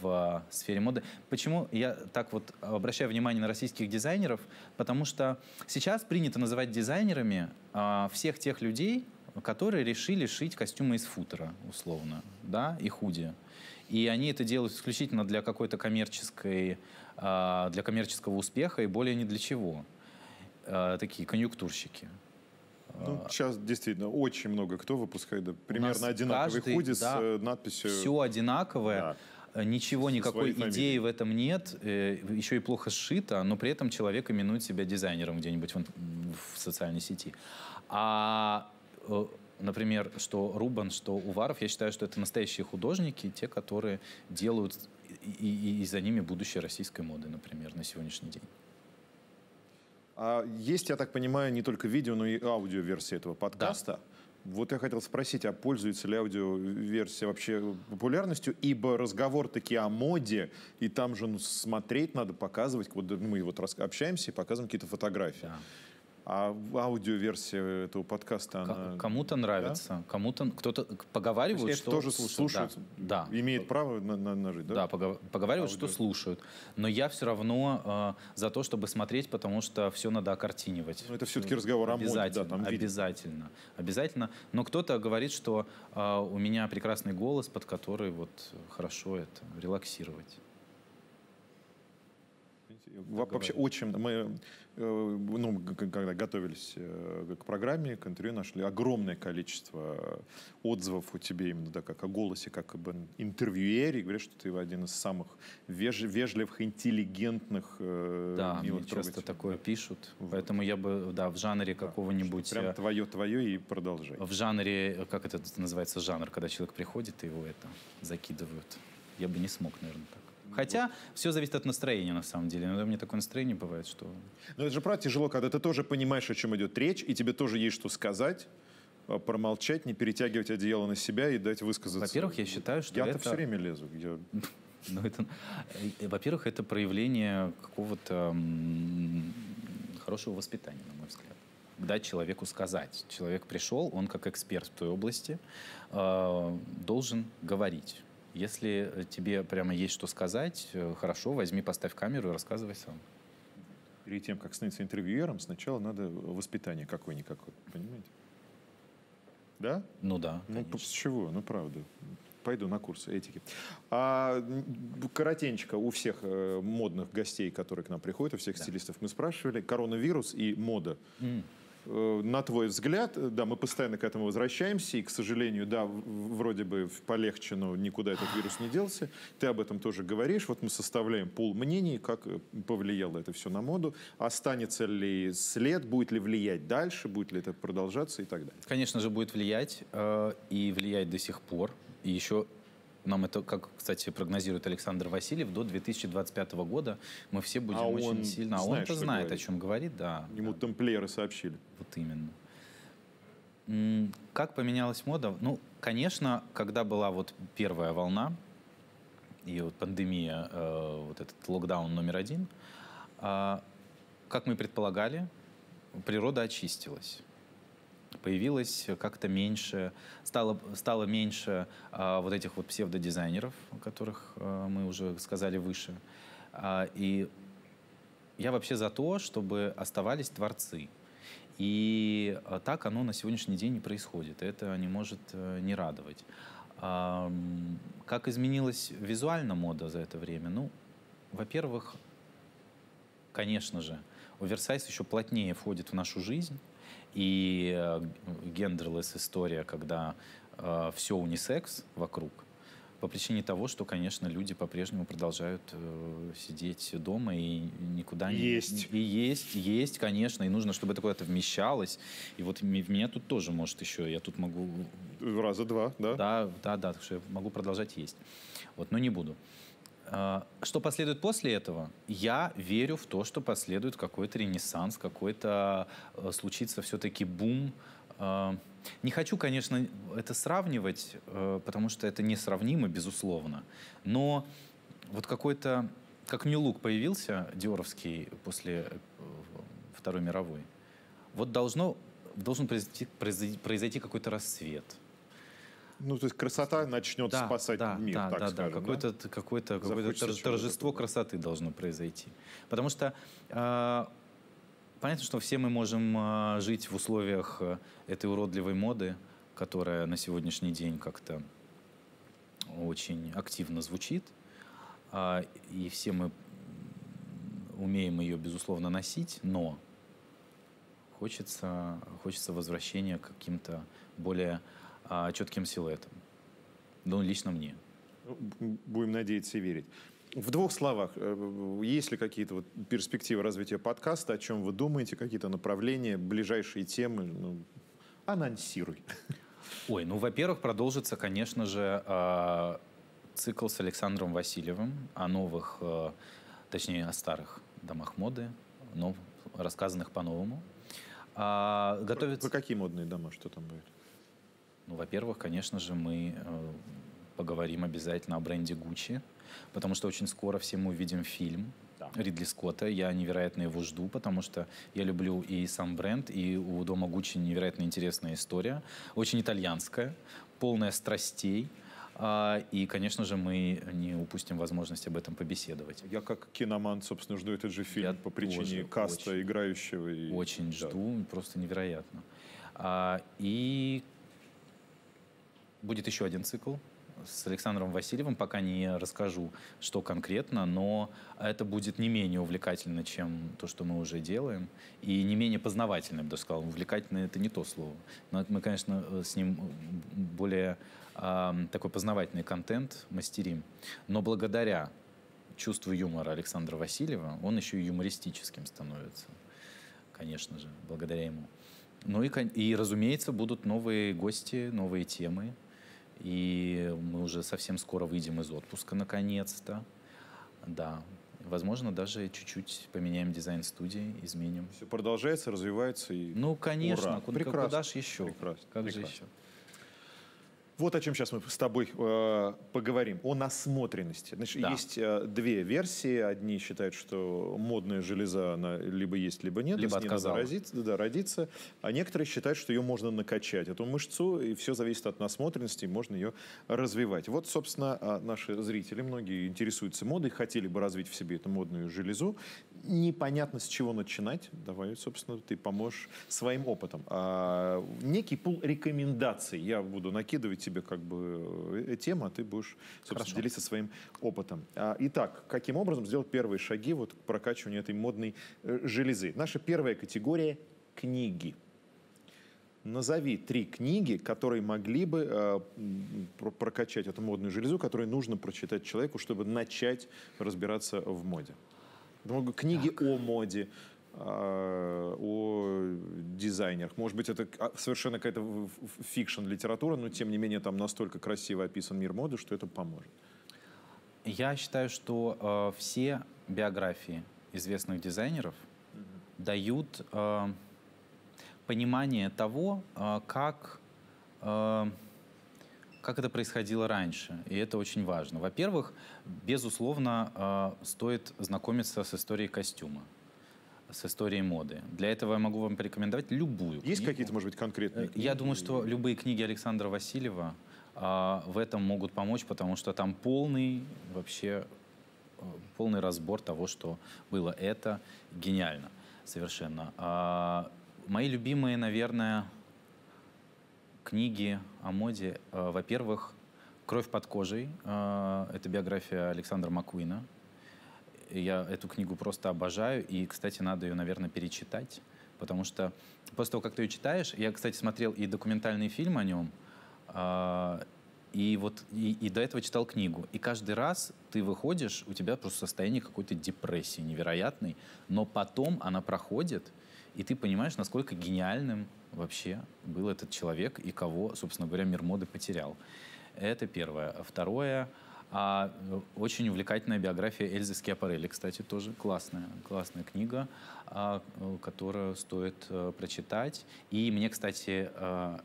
в сфере моды. Почему я так вот обращаю внимание на российских дизайнеров? Потому что сейчас принято называть дизайнерами всех тех людей, которые решили шить костюмы из футера, условно, да, и худи. И они это делают исключительно для какой-то коммерческой, для коммерческого успеха и более ни для чего. Такие конъюнктурщики. Ну, сейчас действительно очень много кто выпускает, да, примерно одинаковые каждый, худи, да, с надписью. Все одинаковое, да, ничего, никакой идеи фамилии в этом нет, еще и плохо сшито, но при этом человек именует себя дизайнером где-нибудь в, в социальной сети. А... Например, что Рубан, что Уваров, я считаю, что это настоящие художники, те, которые делают и, и, и за ними будущее российской моды, например, на сегодняшний день. А есть, я так понимаю, не только видео, но и аудиоверсия этого подкаста. Да. Вот я хотел спросить, а пользуется ли аудиоверсия вообще популярностью? Ибо разговор таки о моде, и там же, ну, смотреть надо, показывать. Вот мы вот общаемся и показываем какие-то фотографии. Да. А аудиоверсия этого подкаста, она... Кому-то нравится, да? Кому-то... Кто-то поговаривает, то что... тоже слушают, да, имеет, да, право на, на, на жить, да? Да, погов... поговаривают, аудио, что слушают. Но я все равно э, за то, чтобы смотреть, потому что все надо окартинивать. Но это все-таки разговор о моде, да, там обязательно, обязательно. Но кто-то говорит, что э, у меня прекрасный голос, под который вот хорошо это, релаксировать. Вообще очень мы, ну, когда готовились к программе, к интервью, нашли огромное количество отзывов у тебя именно, да, как о голосе, как об интервьюере. Говорят, что ты один из самых веж, вежливых, интеллигентных. Да, мне часто такое пишут. Вот. Поэтому я бы, да, в жанре какого-нибудь... Прям твое-твое и продолжай. В жанре, как это называется, жанр, когда человек приходит и его это закидывают. Я бы не смог, наверное, так. Хотя все зависит от настроения, на самом деле. Но у меня такое настроение бывает, что... Но это же, правда, тяжело, когда ты тоже понимаешь, о чем идет речь, и тебе тоже есть что сказать, промолчать, не перетягивать одеяло на себя и дать высказаться. Во-первых, я считаю, что Я-то это... все время лезу. Я... Ну, это... Во-первых, это проявление какого-то хорошего воспитания, на мой взгляд. Дать человеку сказать. Человек пришел, он как эксперт в той области должен говорить. Если тебе прямо есть что сказать, хорошо, возьми, поставь камеру и рассказывай сам. Перед тем, как становиться интервьюером, сначала надо воспитание какое-никакое, понимаете? Да? Ну да. Ну с чего? Ну правда. Пойду на курсы этики. А, коротенько, у всех модных гостей, которые к нам приходят, у всех, да, стилистов, мы спрашивали, коронавирус и мода. Mm. На твой взгляд, да, мы постоянно к этому возвращаемся, и, к сожалению, да, вроде бы полегче, но никуда этот вирус не делся. Ты об этом тоже говоришь. Вот мы составляем пул мнений, как повлияло это все на моду. Останется ли след, будет ли влиять дальше, будет ли это продолжаться и так далее? Конечно же, будет влиять, и влиять до сих пор. И еще нам это, как, кстати, прогнозирует Александр Васильев, до две тысячи двадцать пятого года мы все будем а очень сильно... А он-то знает, говорит, о чем говорит, да. Ему, да, тамплиеры сообщили. Вот именно. Как поменялась мода? Ну, конечно, когда была вот первая волна, и вот пандемия, э, вот этот локдаун номер один, э, как мы предполагали, природа очистилась. Появилось как-то меньше, стало, стало меньше а, вот этих вот псевдодизайнеров, о которых а, мы уже сказали выше. А, и я вообще за то, чтобы оставались творцы. И а, так оно на сегодняшний день не происходит. Это не может а, не радовать. А, как изменилась визуально мода за это время? Ну, во-первых, конечно же, оверсайз еще плотнее входит в нашу жизнь. И гендерлесс история, когда э, все унисекс вокруг, по причине того, что, конечно, люди по-прежнему продолжают э, сидеть дома и никуда не... Есть. И есть, есть, конечно, и нужно, чтобы это куда-то вмещалось. И вот в меня тут тоже может еще, я тут могу... Раза два, да? Да, да, да, так что я могу продолжать есть. Вот, но не буду. Что последует после этого? Я верю в то, что последует какой-то ренессанс, какой-то случится все-таки бум. Не хочу, конечно, это сравнивать, потому что это несравнимо, безусловно. Но вот какой-то, как Милук появился, диоровский, после Второй мировой, вот должно, должен произойти, произойти какой-то расцвет. Ну, то есть красота начнет да, спасать да, мир, да, так да, скажем. Да, да, да. Какое-то торжество красоты должно произойти. Потому что э, понятно, что все мы можем э, жить в условиях этой уродливой моды, которая на сегодняшний день как-то очень активно звучит. Э, и все мы умеем ее, безусловно, носить, но хочется, хочется возвращения к каким-то более... четким силуэтом. Ну, лично мне. Будем надеяться и верить. В двух словах, есть ли какие-то вот перспективы развития подкаста? О чем вы думаете? Какие-то направления, ближайшие темы? Ну, анонсируй. Ой, ну, во-первых, продолжится, конечно же, цикл с Александром Васильевым о новых, точнее, о старых домах моды, но рассказанных по-новому. Готовится... Про какие модные дома? Что там будет? Ну, во-первых, конечно же, мы э, поговорим обязательно о бренде Гуччи, потому что очень скоро все мы увидим фильм да. Ридли Скотта. Я невероятно его жду, потому что я люблю и сам бренд, и у дома Гуччи невероятно интересная история. Очень итальянская, полная страстей. Э, и, конечно же, мы не упустим возможность об этом побеседовать. Я как киноман, собственно, жду этот же фильм я по причине каста очень, играющего. И... Очень да. жду, просто невероятно. Э, и... Будет еще один цикл с Александром Васильевым. Пока не расскажу, что конкретно, но это будет не менее увлекательно, чем то, что мы уже делаем. И не менее познавательно, я бы даже сказал. Увлекательно — это не то слово. Но мы, конечно, с ним более э, такой познавательный контент мастерим. Но благодаря чувству юмора Александра Васильева он еще и юмористическим становится. Конечно же, благодаря ему. Ну и, и, разумеется, будут новые гости, новые темы. И мы уже совсем скоро выйдем из отпуска, наконец-то. Да. Возможно, даже чуть-чуть поменяем дизайн студии, изменим. Все продолжается, развивается и... Ну, конечно. Куда, куда же еще? Прекрасно. Как Прекрасно. же еще? Вот о чем сейчас мы с тобой э, поговорим. О насмотренности. Значит, да. Есть э, две версии. Одни считают, что модная железа, она либо есть, либо нет. Либо отказала. Да, родиться. А некоторые считают, что ее можно накачать, эту мышцу, и все зависит от насмотренности, и можно ее развивать. Вот, собственно, наши зрители, многие интересуются модой, хотели бы развить в себе эту модную железу. Непонятно, с чего начинать. Давай, собственно, ты поможешь своим опытом. А, некий пул рекомендаций. Я буду накидывать тебе как бы тема, а ты будешь, собственно, делиться своим опытом. Итак, каким образом сделать первые шаги вот к прокачиванию этой модной железы? Наша первая категория — книги. Назови три книги, которые могли бы э, прокачать эту модную железу, которые нужно прочитать человеку, чтобы начать разбираться в моде. Книги так. о моде, о дизайнерах. Может быть, это совершенно какая-то фикшн-литература, но, тем не менее, там настолько красиво описан мир моды, что это поможет. Я считаю, что э, все биографии известных дизайнеров Mm-hmm. дают э, понимание того, э, как, э, как это происходило раньше. И это очень важно. Во-первых, безусловно, э, стоит знакомиться с историей костюма, с историей моды. Для этого я могу вам порекомендовать любую книгу. Есть какие-то, может быть, конкретные книги? Я думаю, что любые книги Александра Васильева э, в этом могут помочь, потому что там полный, вообще, э, полный разбор того, что было. Это гениально совершенно. Э, мои любимые, наверное, книги о моде. Э, во-первых, «Кровь под кожей». Э, это биография Александра Маккуина. Я эту книгу просто обожаю, и, кстати, надо ее, наверное, перечитать, Потому что после того, как ты ее читаешь, я, кстати, смотрел и документальный фильм о нем, э, и вот и, и до этого читал книгу. И каждый раз ты выходишь, у тебя просто состояние какой-то депрессии невероятной, но потом она проходит, и ты понимаешь, насколько гениальным вообще был этот человек и кого, собственно говоря, мир моды потерял. Это первое. Второе. А, очень увлекательная биография Эльзы Скиапарелли, кстати, тоже классная, классная книга, а, которую стоит а, прочитать. И мне, кстати, а,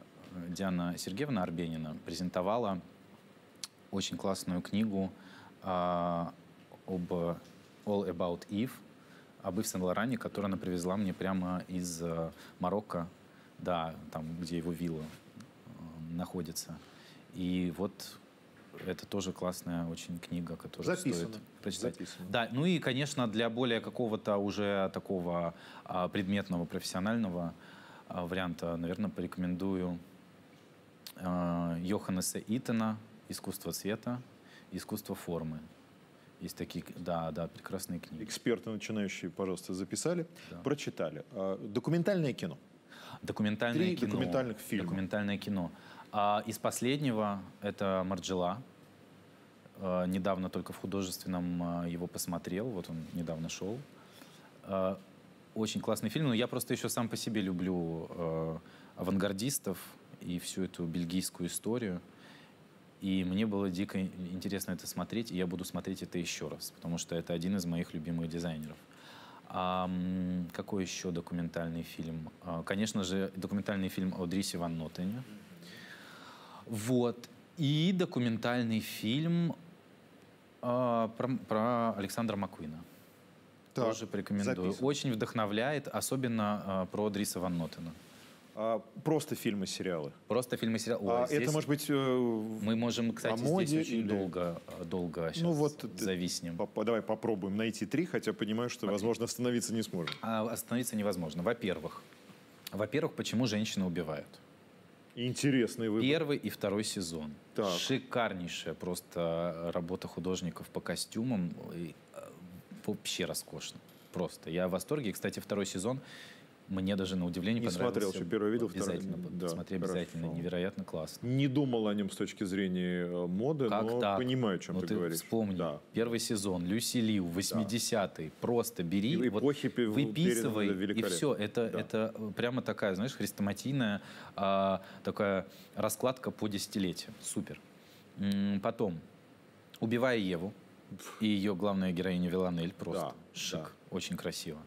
Диана Сергеевна Арбенина презентовала очень классную книгу а, об All About Eve, об Ив Сен-Лоране, которую она привезла мне прямо из а, Марокко, да, там, где его вилла а, находится. И вот это тоже классная очень книга, которую Записано. стоит прочитать. Записано. Да, ну и, конечно, для более какого-то уже такого а, предметного, профессионального а, варианта, наверное, порекомендую а, Йоханнеса Итона «Искусство цвета», «Искусство формы». Есть такие, да, да, прекрасные книги. Эксперты начинающие, пожалуйста, записали, да. прочитали. А, документальное кино. Документальное Три кино. документальных фильма. Документальное кино. А из последнего это «Марджела». Э, недавно только в художественном э, его посмотрел. Вот он недавно шел. Э, очень классный фильм. Но я просто еще сам по себе люблю э, авангардистов и всю эту бельгийскую историю. И мне было дико интересно это смотреть. И я буду смотреть это еще раз. Потому что это один из моих любимых дизайнеров. А, какой еще документальный фильм? А, конечно же, документальный фильм о Дрисе Ван Нотене. Вот. И документальный фильм э, про, про Александра Маккуина. Так, тоже порекомендую. Записываю. Очень вдохновляет, особенно э, про Дриса Ван Нотена. А, просто фильмы, сериалы? Просто фильмы, сериалы. Ой, а здесь это, может быть, э, мы можем, кстати, здесь очень или... долго, долго сейчас ну, вот, зависнем. По давай попробуем найти три, хотя понимаю, что, Во возможно, остановиться не сможем. А, остановиться невозможно. Во-первых, во-первых, почему женщины убивают? Интересный выбор. Первый и второй сезон. Так. Шикарнейшая просто работа художников по костюмам. Вообще роскошно. Просто. Я в восторге. И, кстати, второй сезон мне даже на удивление не понравился. Не смотрел, что первый видел. Обязательно. Да, смотри, обязательно. Хорошо. Невероятно классно. Не думал о нем с точки зрения моды, как но так? понимаю, о чем но ты, ты говоришь. Вспомни. Да. Первый сезон, Люси Лью, восьмидесятые. Да. Просто бери, и вот выписывай, и все. Это, да. это прямо такая, знаешь, хрестоматийная а, такая раскладка по десятилетиям. Супер. М-м, потом, «Убивая Еву» и ее главная героиня Виланель. Просто да. шик. Да. Очень красиво.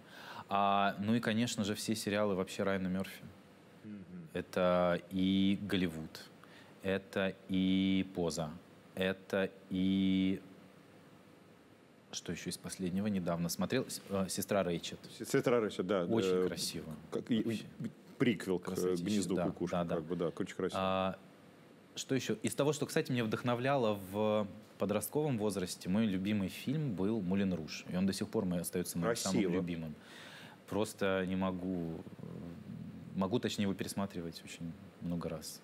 А, ну и, конечно же, все сериалы вообще Райана Мерфи. Mm-hmm. Это и «Голливуд», это и «Поза», это и... Что еще из последнего недавно смотрел? «Сестра Рэйчет». «Сестра Рэйчет», да. Очень да, красиво. Как, и, приквел к «Гнезду да, кукушек». Да, да. Как бы, да, очень красиво. А, что еще? Из того, что, кстати, меня вдохновляло в подростковом возрасте, мой любимый фильм был «Мулен Руж». И он до сих пор остается моим красиво. самым любимым. Просто не могу, могу точнее его пересматривать очень много раз.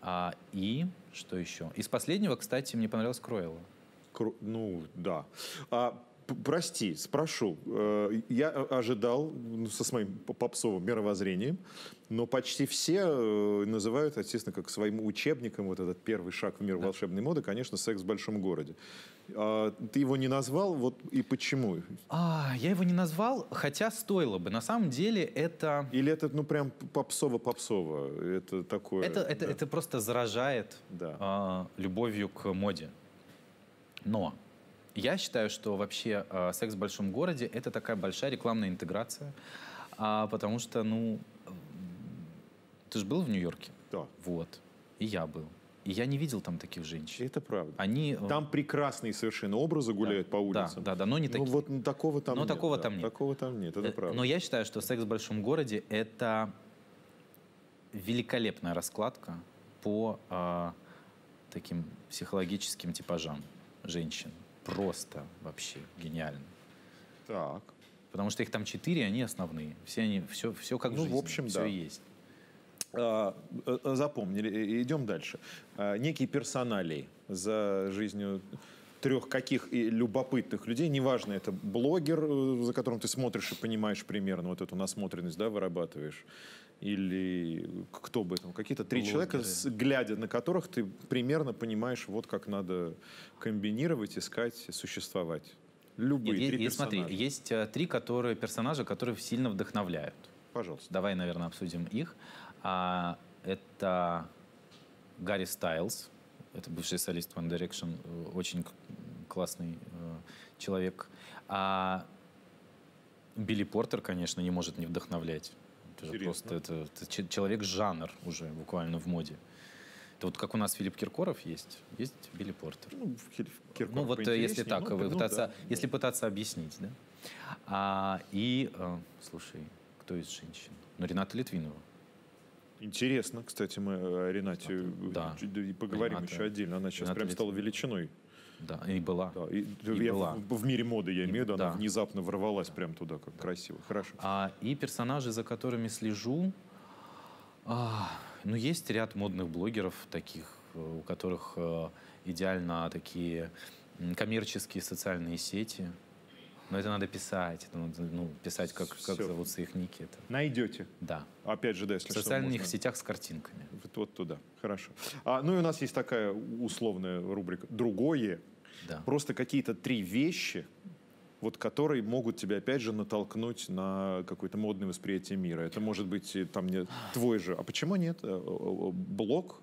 А, и что еще? Из последнего, кстати, мне понравилась Кроэлла. Кру... Ну, да. А, прости, спрошу. Я ожидал ну, со своим попсовым мировоззрением, но почти все называют, естественно, как своим учебником вот этот первый шаг в мир да. волшебной моды, конечно, «Секс в большом городе». А, ты его не назвал, вот и почему? А, я его не назвал, хотя стоило бы. На самом деле это... Или это, ну, прям попсово-попсово? Это такое... Это, да. это, это просто заражает да. а, любовью к моде. Но... Я считаю, что вообще э, «Секс в большом городе» — это такая большая рекламная интеграция, а, потому что, ну, ты же был в Нью-Йорке? Да. Вот. И я был. И я не видел там таких женщин. Это правда. Они... Там прекрасные совершенно образы гуляют да, по улицам. Да, да, да, но не такие. Ну, вот такого там но нет. Такого да, там нет. Такого там нет, это э, правда. Но я считаю, что «Секс в большом городе» — это великолепная раскладка по э, таким психологическим типажам женщин. Просто вообще гениально. Так. Потому что их там четыре, они основные. Все они, все, все как ну, жизнь, в общем, все да. есть. А, запомнили. Идем дальше. А, некие персоналии за жизнью трех каких любопытных людей, неважно, это блогер, за которым ты смотришь и понимаешь примерно вот эту насмотренность, да, вырабатываешь, или кто бы это, какие-то три блогеры. Человека, глядя на которых ты примерно понимаешь, вот как надо комбинировать, искать, существовать. Любые Нет, три есть, смотри, есть три которые, персонажа, которые сильно вдохновляют. Пожалуйста. Давай, наверное, обсудим их. А, это Гарри Стайлз, это бывший солист One Direction, очень классный э, человек. А Билли Портер, конечно, не может не вдохновлять. Это просто это, это человек-жанр уже буквально в моде. Это вот как у нас Филипп Киркоров есть, есть Билли Портер. Ну, ну вот если так, ну, пытаться, ну, да, если да. пытаться объяснить, да. А, и, э, слушай, кто из женщин? Ну, Рената Литвинова. Интересно, кстати, мы о Ренате да. поговорим Рената. еще отдельно. Она сейчас Рената прям стала величиной. Да, и была. Да. И, и я была. В, в мире моды, я имею в виду, она да. внезапно ворвалась да. прям туда, как да. красиво. Хорошо. А, и персонажи, за которыми слежу... А, ну, есть ряд модных блогеров таких, у которых э, идеально такие коммерческие социальные сети. Но это надо писать, это надо, ну, писать, как, как зовутся их ники. Это... Найдете? Да. Опять же, да, если В социальных что, можно... сетях с картинками. Вот, вот туда, хорошо. А, ну и у нас есть такая условная рубрика «Другое». Да. Просто какие-то три вещи, вот, которые могут тебя, опять же, натолкнуть на какое-то модное восприятие мира. Это может быть там не твой же... А почему нет? Блог...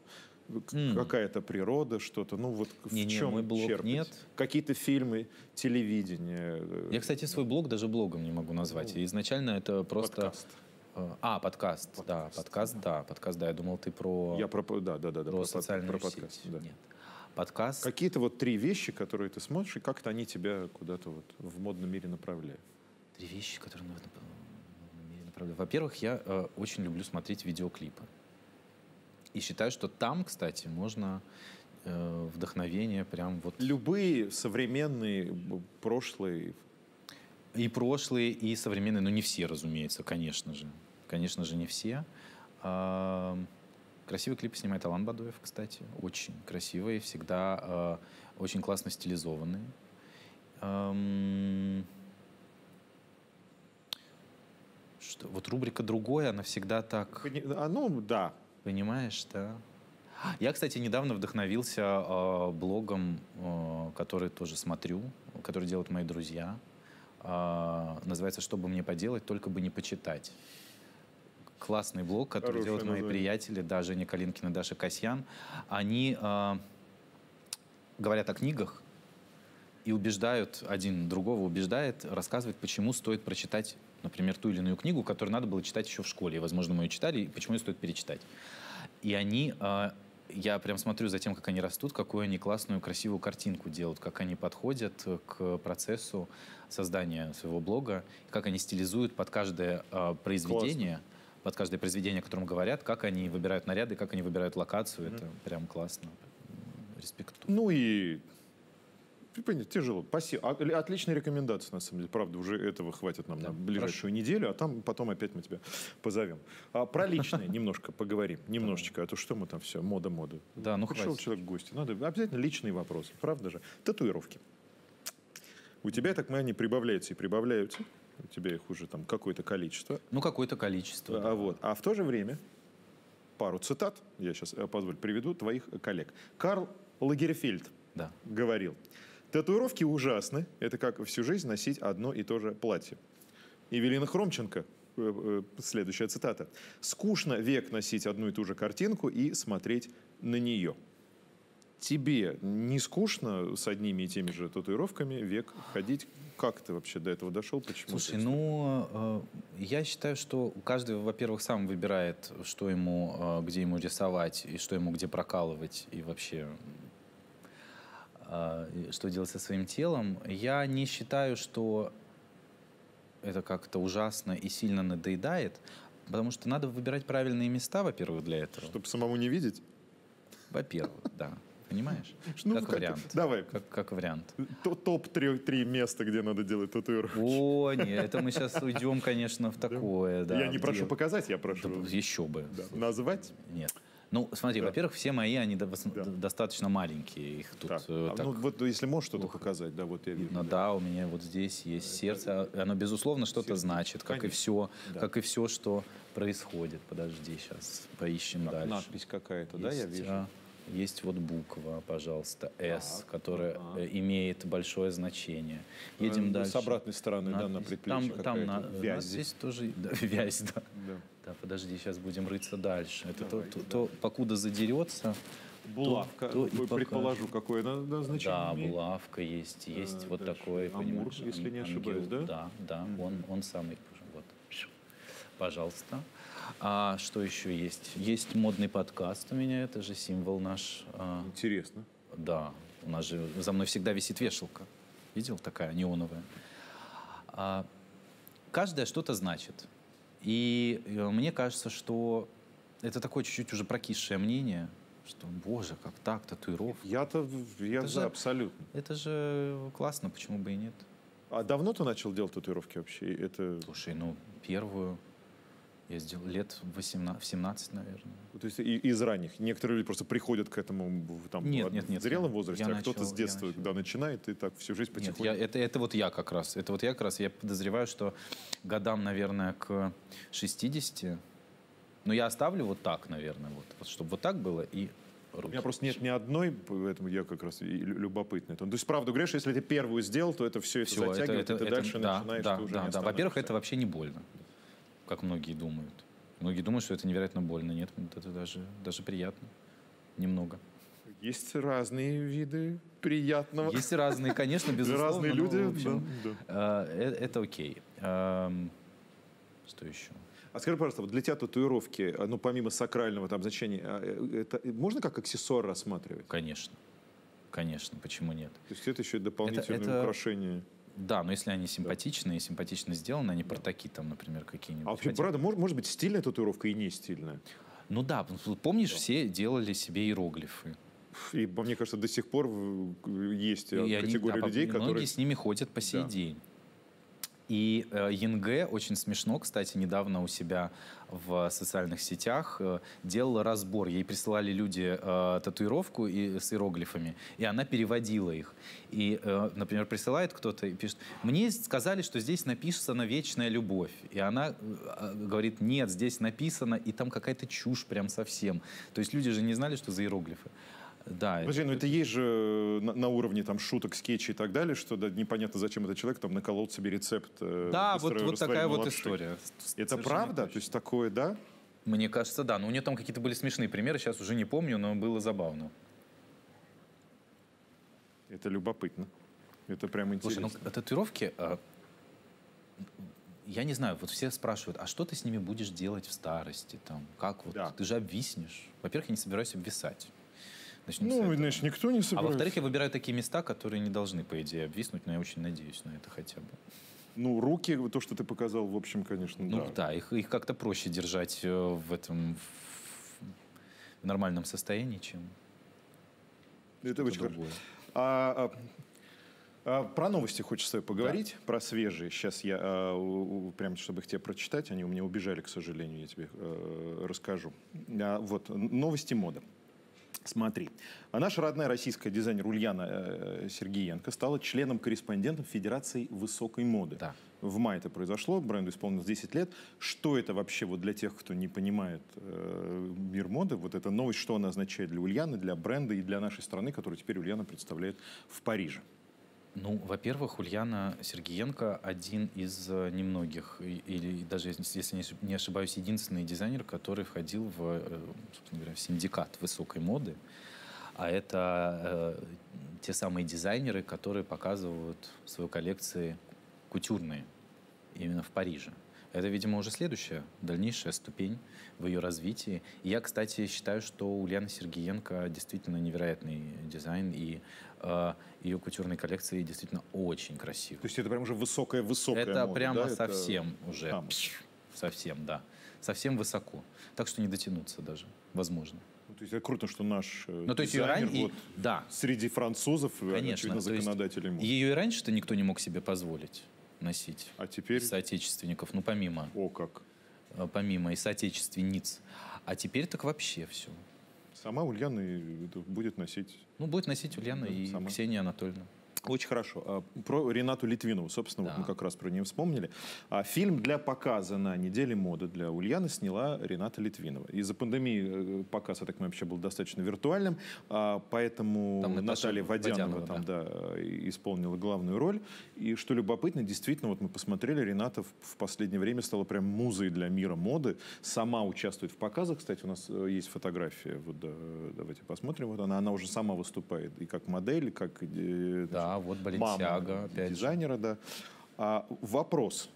Какая-то природа, что-то. Ну вот не, в не, чем мой блог черпать? Нет. Какие-то фильмы, телевидение. Я, кстати, свой блог даже блогом не могу назвать. И изначально это просто... Подкаст. А, подкаст. подкаст. Да, подкаст, да. Подкаст, да. Я думал, ты про... Я про, да, да, да, про, про социальную про подкаст, сеть. Да. Нет. Подкаст. Какие-то вот три вещи, которые ты смотришь, и как-то они тебя куда-то вот в модном мире направляют. Три вещи, которые в модном мире направляют. Во-первых, я э, очень люблю смотреть видеоклипы. И считаю, что там, кстати, можно э, вдохновение прям вот... Любые современные, прошлые... И прошлые, и современные, но не все, разумеется, конечно же. Конечно же, не все. Э, красивый клип снимает Алан Бадоев, кстати. Очень красивые, всегда э, очень классно стилизованные. Эм... Что? Вот рубрика «Другое», она всегда так... А, ну, да. Понимаешь, да. Я, кстати, недавно вдохновился э, блогом, э, который тоже смотрю, который делают мои друзья. Э, называется «Что бы мне поделать, только бы не почитать». Классный блог, который Хороший делают мои название. приятели, да, Женя Калинкин и Даша Касьян. Они э, говорят о книгах и убеждают, один другого убеждает, рассказывает, почему стоит прочитать, например, ту или иную книгу, которую надо было читать еще в школе. И, возможно, мы ее читали, и почему ее стоит перечитать. И они... Э, я прям смотрю за тем, как они растут, какую они классную, красивую картинку делают, как они подходят к процессу создания своего блога, как они стилизуют под каждое э, произведение, классно. под каждое произведение, о котором говорят, как они выбирают наряды, как они выбирают локацию. Mm-hmm. Это прям классно. Респектую. Ну и... Тяжело. Спасибо. Отличная рекомендация, на самом деле. Правда, уже этого хватит нам да, на ближайшую прошу. неделю, а там потом опять мы тебя позовем. А про личное немножко поговорим. Немножечко. А то что мы там все? Мода-мода. Да, ну Пришел хватит. человек в гости. Надо обязательно личные вопросы. Правда же? Татуировки. У тебя, так мы, они прибавляются и прибавляются. У тебя их уже там какое-то количество. Ну, какое-то количество. А, да. вот. а в то же время пару цитат, я сейчас позволь, приведу твоих коллег. Карл Лагерфельд да. говорил... Татуировки ужасны. Это как всю жизнь носить одно и то же платье. Евелина Хромченко. Следующая цитата. Скучно век носить одну и ту же картинку и смотреть на нее. Тебе не скучно с одними и теми же татуировками век ходить? Как ты вообще до этого дошел? Почему? Слушай, ну, я считаю, что каждый, во-первых, сам выбирает, что ему, где ему рисовать, и что ему где прокалывать, и вообще... что делать со своим телом. Я не считаю, что это как-то ужасно и сильно надоедает, потому что надо выбирать правильные места, во-первых, для этого. Чтобы самому не видеть? Во-первых, да. Понимаешь? Ну, как, как вариант. Давай. Как, как вариант. Топ-три места, где надо делать татуировки. О, нет, это мы сейчас уйдем, конечно, в такое. Да. Да, я не где... прошу показать, я прошу. Да, еще бы. Да. Назвать? Нет. Ну, смотри, да. во-первых, все мои, они да. достаточно маленькие. Их тут, так. Так, ну, вот если можешь что-то показать, да, вот я видно. Ну, да. да, у меня вот здесь есть это сердце. Это... Оно, безусловно, что-то значит, как и, все, да. как и все, что происходит. Подожди, сейчас поищем так, дальше. Надпись какая-то, да, я вижу? А, есть вот буква, пожалуйста, «С», которая а. имеет большое значение. Едем а, дальше. С обратной стороны, надпись, да, на предплечье там, там на, вязь. Здесь тоже да, вязь, да. да. Да, подожди, сейчас будем рыться дальше. Это давай, то, да. то, покуда задерется... Булавка, то, то пока... предположу, какое она значение Да, имеет. Булавка есть, есть а, вот дальше. Такое, Амур, понимаешь, если ан- не ошибаюсь, ангел, да? Да, да, он, он самый, вот, пожалуйста. А что еще есть? Есть модный подкаст у меня, это же символ наш. Интересно. Да, у нас же, за мной всегда висит вешалка, видел, такая неоновая. А, каждое что-то значит. И мне кажется, что это такое чуть-чуть уже прокисшее мнение, что, боже, как так, татуировка. Я-то, я это за, же, абсолютно. Это же классно, почему бы и нет. А давно ты начал делать татуировки вообще? Это... Слушай, ну, первую я сделал лет восемнадцать, в семнадцать, наверное. То есть из ранних? Некоторые люди просто приходят к этому там, нет, в нет, нет, зрелом возрасте, я а начал, кто-то с детства да, начинает и так всю жизнь потихоньку. Нет, я, это, это вот я как раз. Это вот я как раз. Я подозреваю, что годам, наверное, к шестидесяти. Но я оставлю вот так, наверное, вот, вот чтобы вот так было и... Руки. У меня просто нет ни одной, поэтому я как раз любопытный. То есть, правду грешишь, если ты первую сделал, то это все, это все затягивает, это, это, и ты это, дальше да, начинаешь, да, ты уже да, не да. Во-первых, это вообще не больно, как многие думают. Многие думают, что это невероятно больно. Нет, это даже, даже приятно. Немного. Есть разные виды приятного. Есть разные, конечно, безусловно. Разные люди, но, в общем, да, да. Это окей. Что еще? А скажи, пожалуйста, вот для тебя татуировки, ну, помимо сакрального там значения, это можно как аксессуар рассматривать? Конечно. Конечно, почему нет? То есть это еще и дополнительное это, это... украшение. Да, но если они симпатичные, да. симпатично сделаны, они портаки там, например, какие-нибудь. А вообще, правда, может, может быть стильная татуировка и не стильная? Ну да, помнишь, да. все делали себе иероглифы. И, мне кажется, до сих пор есть и категория они, да, людей, которые... Многие с ними ходят по сей да. день. И э, Янге очень смешно, кстати, недавно у себя в социальных сетях э, делала разбор. Ей присылали люди э, татуировку и, с иероглифами, и она переводила их. И, э, например, присылает кто-то и пишет, мне сказали, что здесь написано «Вечная любовь». И она э, говорит, нет, здесь написано, и там какая-то чушь прям совсем. То есть люди же не знали, что за иероглифы. Да, подожди, это... ну это есть же на, на уровне там, шуток, скетчей и так далее, что да, непонятно, зачем этот человек там, наколол себе рецепт. Да, вот, вот такая лапши. Вот история. Это совершенно правда? Точно. То есть такое, да? Мне кажется, да. Но у нее там какие-то были смешные примеры, сейчас уже не помню, но было забавно. Это любопытно. Это прям интересно. Слушай, ну, татуировки... А... Я не знаю, вот все спрашивают, а что ты с ними будешь делать в старости? Там, как вот? Да. Ты же обвиснешь. Во-первых, я не собираюсь обвисать. Начнем ну, значит, никто не собирается. А во-вторых, я выбираю такие места, которые не должны, по идее, обвиснуть, но я очень надеюсь на это хотя бы. Ну, руки, то, что ты показал, в общем, конечно, ну, да. Ну, да, их, их как-то проще держать в этом в нормальном состоянии, чем это очень другое. А, а, а, про новости хочется поговорить, да. про свежие. Сейчас я, а, у, прям, чтобы их тебе прочитать, они у меня убежали, к сожалению, я тебе а, расскажу. А, вот, новости моды. Смотри, а наша родная российская дизайнер Ульяна Сергеенко стала членом-корреспондентом Федерации высокой моды. Да. В мае это произошло, бренду исполнилось десять лет. Что это вообще вот для тех, кто не понимает э, мир моды? Вот эта новость, что она означает для Ульяны, для бренда и для нашей страны, которую теперь Ульяна представляет в Париже? Ну, во-первых, Ульяна Сергеенко один из немногих, или даже, если не ошибаюсь, единственный дизайнер, который входил в, собственно говоря, в синдикат высокой моды. А это э, те самые дизайнеры, которые показывают свои коллекции кутюрные именно в Париже. Это, видимо, уже следующая, дальнейшая ступень в ее развитии. И я, кстати, считаю, что у Ульяны Сергеенко действительно невероятный дизайн, и э, ее кутюрные коллекции действительно очень красивые. То есть это прям уже высокая-высокая это мода, прямо да? совсем это... уже. А, совсем, да. Совсем высоко. Так что не дотянуться даже, возможно. Ну, то есть это круто, что наш ну, то дизайнер ран... вот, и... да. среди французов, конечно, очевидно, законодателей моды. Ее и раньше-то никто не мог себе позволить носить. А теперь? Соотечественников, ну, помимо. О, как. Помимо и соотечественниц. А теперь так вообще все. Сама Ульяна будет носить? Ну, будет носить Ульяна, да, и сама. Ксения Анатольевна. Очень хорошо. Про Ренату Литвинову, собственно, да. вот мы как раз про нее вспомнили. Фильм для показа на неделе моды для Ульяны сняла Рената Литвинова. Из-за пандемии показ, я так понимаю, вообще был достаточно виртуальным, поэтому там Наталья Водянова, Водянова там, да. Да, исполнила главную роль. И что любопытно, действительно, вот мы посмотрели, Рената в последнее время стала прям музой для мира моды. Сама участвует в показах. Кстати, у нас есть фотография. Вот, давайте посмотрим. Вот она, она уже сама выступает и как модель, и как... Да. А вот Баленсиага, дизайнера, да. А, вопрос.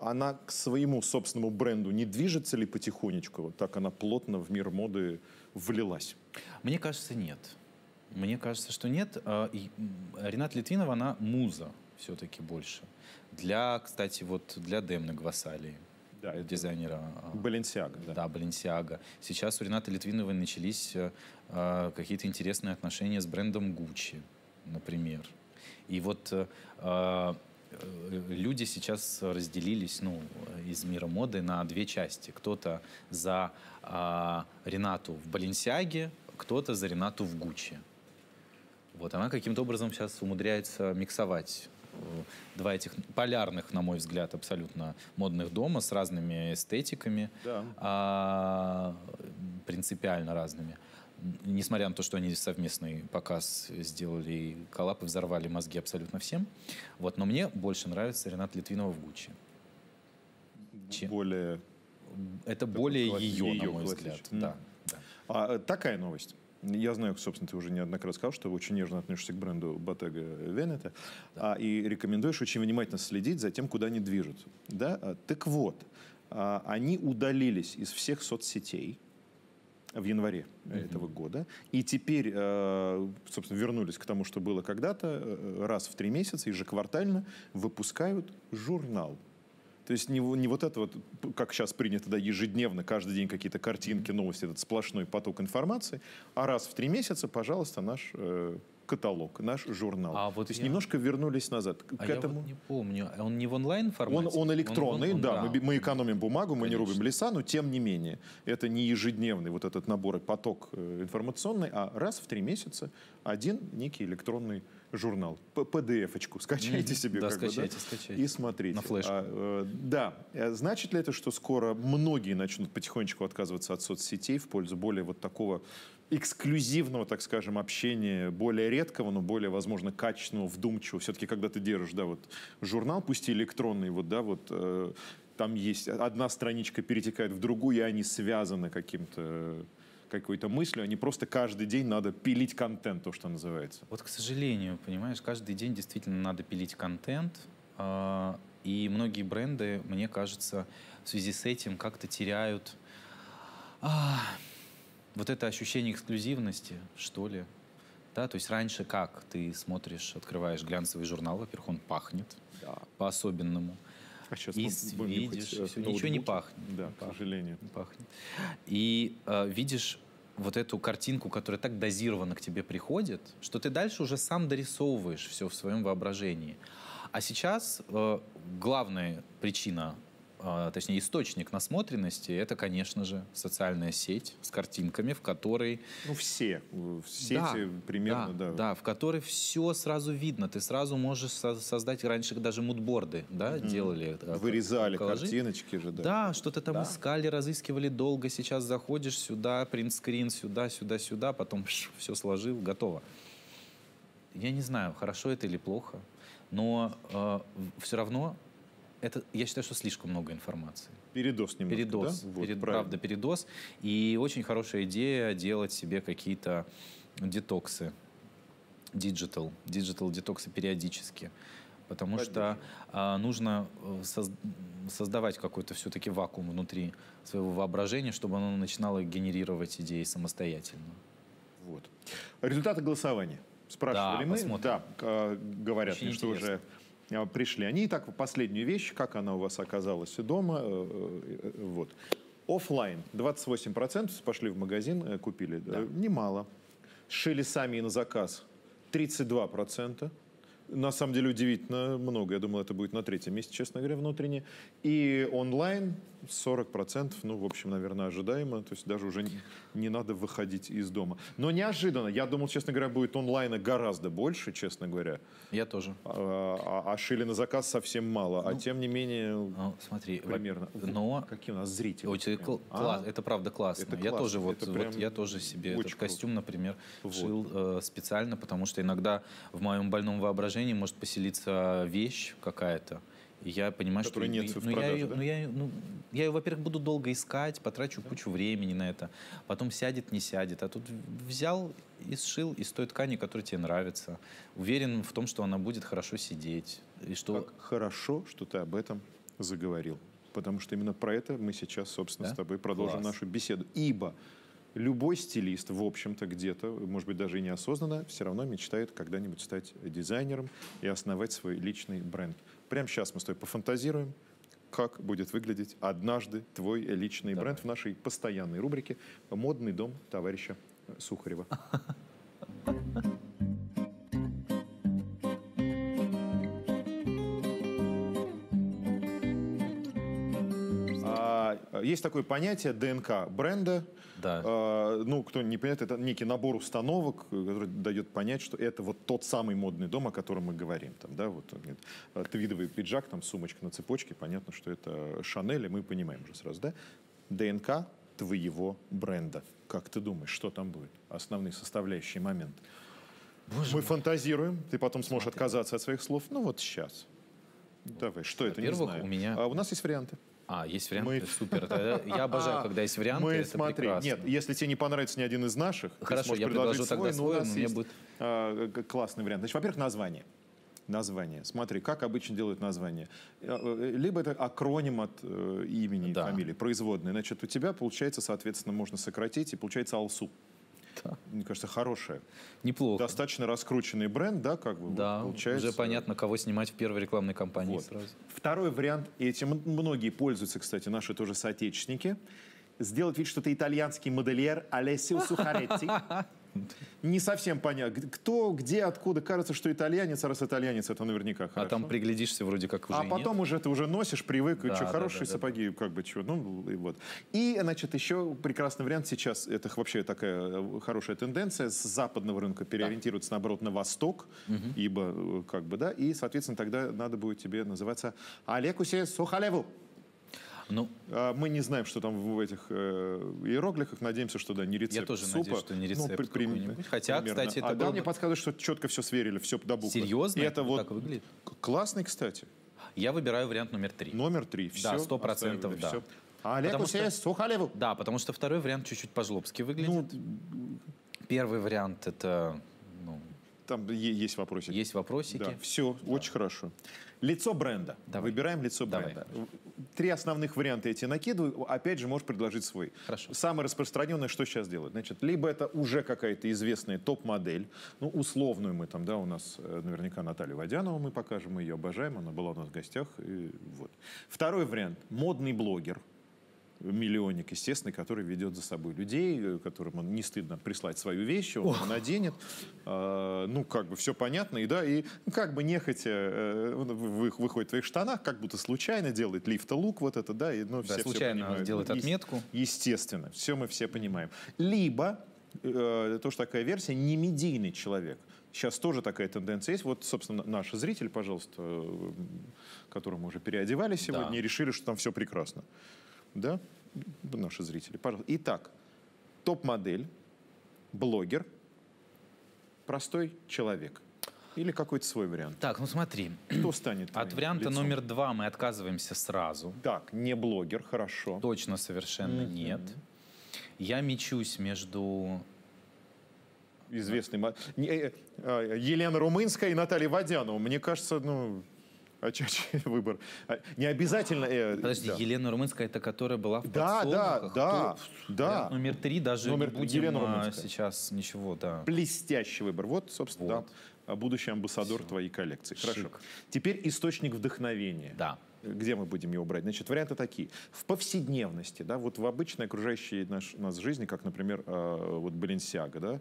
Она к своему собственному бренду не движется ли потихонечку? Вот так она плотно в мир моды влилась? Мне кажется, нет. Мне кажется, что нет. Рената Литвинова, она муза все-таки больше. Для, кстати, вот для Демны Гвасалии. Да, дизайнера. Баленсиага. Да, да Баленсиага. Сейчас у Ренаты Литвиновой начались какие-то интересные отношения с брендом Гуччи, например. И вот э, люди сейчас разделились, ну, из мира моды на две части. Кто-то за э, Ренату в Баленсиаге, кто-то за Ренату в Гуччи. Вот она каким-то образом сейчас умудряется миксовать два этих полярных, на мой взгляд, абсолютно модных дома с разными эстетиками, да. э, принципиально разными. Несмотря на то, что они совместный показ сделали и коллаб, и взорвали мозги абсолютно всем. Вот, но мне больше нравится Рената Литвинова в Гуччи. Более... Это более класс... ее, ее, на мой классический взгляд. Mm. Да, да. А, такая новость. Я знаю, собственно, ты уже неоднократно сказал, что очень нежно относишься к бренду Bottega Veneta, да. а, и рекомендуешь очень внимательно следить за тем, куда они движутся. Да? А, так вот, а, они удалились из всех соцсетей в январе Mm-hmm. этого года. И теперь, э, собственно, вернулись к тому, что было когда-то. Раз в три месяца, ежеквартально, выпускают журнал. То есть не, не вот это вот, как сейчас принято, да, ежедневно, каждый день какие-то картинки, новости, этот сплошной поток информации, а раз в три месяца, пожалуйста, наш э, каталог, наш журнал. А вот То есть я... немножко вернулись назад к а этому. Я вот не помню. Он не в онлайн-формате? Он, он электронный, он, он, да. Он, да. Мы, мы экономим бумагу, мы Конечно. не рубим леса, но тем не менее. Это не ежедневный вот этот набор и поток информационный, а раз в три месяца один некий электронный журнал. пи ди эф-очку скачайте себе. Да, как скачайте, бы, да? скачайте. И смотрите. На флешку. А, э, да. Значит ли это, что скоро многие начнут потихонечку отказываться от соцсетей в пользу более вот такого эксклюзивного, так скажем, общения, более редкого, но более, возможно, качественного, вдумчивого? Все-таки, когда ты держишь, да, вот журнал, пусть и электронный, вот, да, вот... Э, там есть одна страничка перетекает в другую, и они связаны каким-то... какой-то мыслью, а не просто каждый день надо пилить контент, то, что называется. Вот, к сожалению, понимаешь, каждый день действительно надо пилить контент, э, и многие бренды, мне кажется, в связи с этим как-то теряют э, вот это ощущение эксклюзивности, что ли. Да, то есть раньше как? Ты смотришь, открываешь глянцевый журнал, во-первых, он пахнет да. по-особенному. А сейчас и будем видишь, нюхать, все, ничего не пахнет. Да, не к пахнет, сожалению. Не пахнет. И э, видишь вот эту картинку, которая так дозированно к тебе приходит, что ты дальше уже сам дорисовываешь все в своем воображении. А сейчас э, главная причина, э, точнее источник насмотренности, это, конечно же, социальная сеть с картинками, в которой... Ну, все. В сети да, примерно, да, да. Да, в которой все сразу видно. Ты сразу можешь со создать... Раньше даже мудборды, да, mm-hmm. делали. Вырезали коллажи. Картиночки же, да. Да, что-то там да. искали, разыскивали долго. Сейчас заходишь сюда, принтскрин, сюда, сюда, сюда, потом пш, все сложил, готово. Я не знаю, хорошо это или плохо, но э, все равно... Это, я считаю, что слишком много информации. Передоз немного, передоз, да? Вот, перед, правда, передоз. И очень хорошая идея делать себе какие-то детоксы. Диджитал. Диджитал-детоксы периодически. Потому Поддержим. что а, нужно соз, создавать какой-то все-таки вакуум внутри своего воображения, чтобы оно начинало генерировать идеи самостоятельно. Вот. Результаты голосования. Спрашивали да, мы. Посмотрим. Да, а, говорят, мне, что уже... Пришли они. Итак, последнюю вещь, как она у вас оказалась дома. Вот. Оффлайн. двадцать восемь процентов пошли в магазин, купили. Да. Немало. Шили сами и на заказ. тридцать два процента. на самом деле удивительно много. Я думал, это будет на третьем месте, честно говоря, внутренне. И онлайн сорок процентов, ну, в общем, наверное, ожидаемо. То есть даже уже не, не надо выходить из дома. Но неожиданно. Я думал, честно говоря, будет онлайна гораздо больше, честно говоря. Я тоже. А, а, а шили на заказ совсем мало. Ну, а тем не менее, ну, смотри, примерно. Но какие у нас зрители? У тебя кл- а? Это правда классно. Это классно. Я тоже, вот, вот, я тоже себе этот круто. Костюм, например, вот. шил э, специально, потому что иногда в моем больном воображении может поселиться вещь какая-то. И я понимаю, Которой что... нет ну, в продаже, я ее, да? ну, я, ну, я ее, во-первых, буду долго искать, потрачу да. кучу времени на это. Потом сядет, не сядет. А тут взял и сшил из той ткани, которая тебе нравится. Уверен в том, что она будет хорошо сидеть. И что... Как хорошо, что ты об этом заговорил. Потому что именно про это мы сейчас, собственно, да? с тобой продолжим Класс. нашу беседу. Ибо любой стилист, в общем-то, где-то, может быть, даже и неосознанно, все равно мечтает когда-нибудь стать дизайнером и основать свой личный бренд. Прямо сейчас мы с тобой пофантазируем, как будет выглядеть однажды твой личный Давай. бренд в нашей постоянной рубрике «Модный дом товарища Сухарева». Есть такое понятие ДНК бренда. Да. Э, ну, кто не понимает, это некий набор установок, который дает понять, что это вот тот самый модный дом, о котором мы говорим. Там, да, вот, нет, твидовый пиджак, там сумочка на цепочке, понятно, что это Шанель, и мы понимаем уже сразу, да? ДНК твоего бренда. Как ты думаешь, что там будет? Основные составляющие моменты. Боже мы мой. фантазируем, ты потом сможешь Смотри. отказаться от своих слов. Ну вот сейчас. Вот. Давай, что это, не знаю. У меня... а, у нас есть варианты. А, есть варианты? Мы... Супер. Я обожаю, когда есть варианты, Мы это смотри. прекрасно. Нет, если тебе не понравится ни один из наших, Хорошо, ты сможешь предложить свой, но у нас но есть будет... а, классный вариант. Значит, во-первых, название. Название. Смотри, как обычно делают название. Либо это акроним от э, имени, да. фамилии, производные. Значит, у тебя, получается, соответственно, можно сократить, и получается Алсу. Да. Мне кажется, хорошая. Неплохо. Достаточно раскрученный бренд, да, как бы да, вот, получается. Уже понятно, кого снимать в первой рекламной кампании вот. сразу. Второй вариант, этим многие пользуются, кстати, наши тоже соотечественники. Сделать вид, что ты итальянский модельер Алессио Сухаретти. Не совсем понятно, кто, где, откуда. Кажется, что итальянец, а раз итальянец, это наверняка хорошо. А там приглядишься вроде как уже А потом нет. уже ты уже носишь, привык, да, что да, хорошие да, да, сапоги, да. как бы чего. Ну, и, вот. и, значит, еще прекрасный вариант сейчас, это вообще такая хорошая тенденция, с западного рынка переориентироваться, да. наоборот, на восток, угу. ибо, как бы, да, и, соответственно, тогда надо будет тебе называться Алекусе Сухалеву. Ну, мы не знаем, что там в этих э, иероглифах. Надеемся, что да, не рецепт супа. Я тоже супа. надеюсь, что не рецепт ну, при, какой-нибудь. Хотя, примерно. кстати, это а, было... Да, мне подсказывают, что четко все сверили, все до буквы. Серьезно? И это вот так выглядит? Классный, кстати. Я выбираю вариант номер три. Номер три. Все да, сто процентов, да. Все. А Олегу Сеяс, Сухалеву. Да, потому что второй вариант чуть-чуть по-жлобски выглядит. Ну, первый вариант — это... Ну, там есть вопросики. Есть вопросики. Да, все, да. очень хорошо. Лицо бренда. Давай. Выбираем лицо бренда. Давай. Три основных варианта я тебе накидываю. Опять же, можешь предложить свой. Хорошо. Самое распространенное, что сейчас делают. Значит, либо это уже какая-то известная топ-модель. Ну, условную мы там, да, у нас наверняка Наталью Водянову мы покажем. Мы ее обожаем. Она была у нас в гостях. И вот. Второй вариант. Модный блогер. Миллионник, естественно, который ведет за собой людей, которым не стыдно прислать свою вещь, он Ох. наденет. А, ну, как бы все понятно. И да, и как бы нехотя э, выходит в твоих штанах, как будто случайно делает лифт-лук, вот это, да. И, ну, да, все, случайно все делает ну, отметку. Естественно, все мы все понимаем. Либо, э, тоже такая версия, не медийный человек. Сейчас тоже такая тенденция есть. Вот, собственно, наш зритель, пожалуйста, которому уже переодевали сегодня, да. и решили, что там все прекрасно. Да, наши зрители, пожалуйста. Итак, топ-модель, блогер, простой человек. Или какой-то свой вариант. Так, ну смотри. Кто станет? От варианта лицом? номер два мы отказываемся сразу. Так, не блогер, хорошо. Точно, совершенно mm-hmm. нет. Я мечусь между... Известный... Елена Румынская и Наталья Водянова. Мне кажется, ну... А чаще выбор. Не обязательно... Э, Подожди, да. Елена Румынская, это которая была в да, подсолнухах? Да, да, да. Номер три даже номер не будем сейчас ничего, да. Блестящий выбор. Вот, собственно, вот. Да, будущий амбассадор Все. твоей коллекции. Хорошо. Шик. Теперь источник вдохновения. Да. где мы будем его брать? Значит, варианты такие. В повседневности, да, вот в обычной окружающей наш, нас жизни, как, например, э, вот Баленсиага, да,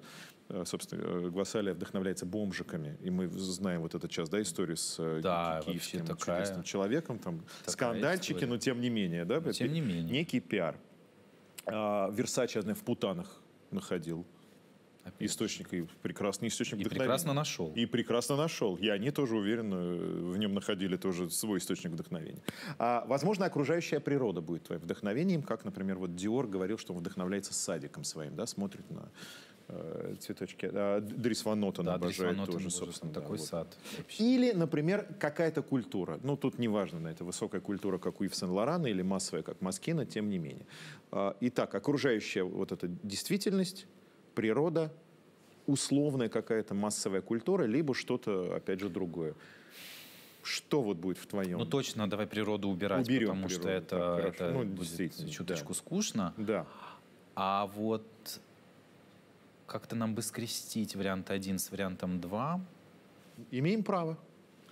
э, собственно, э, Гвасалия вдохновляется бомжиками, и мы знаем вот этот час, да, историю с э, да, киевским чудесным человеком, там, скандальчики, история. Но тем не менее, да, тем не менее. Некий пиар. Э, Версаче одной в Путанах находил. Опять. Источник, и прекрасный источник и вдохновения. И прекрасно нашел. И прекрасно нашел. И они тоже, уверен, в нем находили тоже свой источник вдохновения. А, возможно, окружающая природа будет твоим вдохновением, как, например, вот Диор говорил, что он вдохновляется садиком своим, да, смотрит на э, цветочки. А, Дрис Ван Нотен да, обожает Дрис Ван тоже, собственно. Да, такой вот. Сад. Вообще. Или, например, какая-то культура. Ну, тут неважно, на это высокая культура, как у Ив Сен-Лорана, или массовая, как Маскина, тем не менее. А, итак, окружающая вот эта действительность, природа, условная какая-то массовая культура, либо что-то, опять же, другое. Что вот будет в твоем? Ну, точно, давай природу убирать, уберем потому природу, что это, это ну, будет чуточку да. скучно. Да. А вот как-то нам бы скрестить вариант один с вариантом два. Имеем право.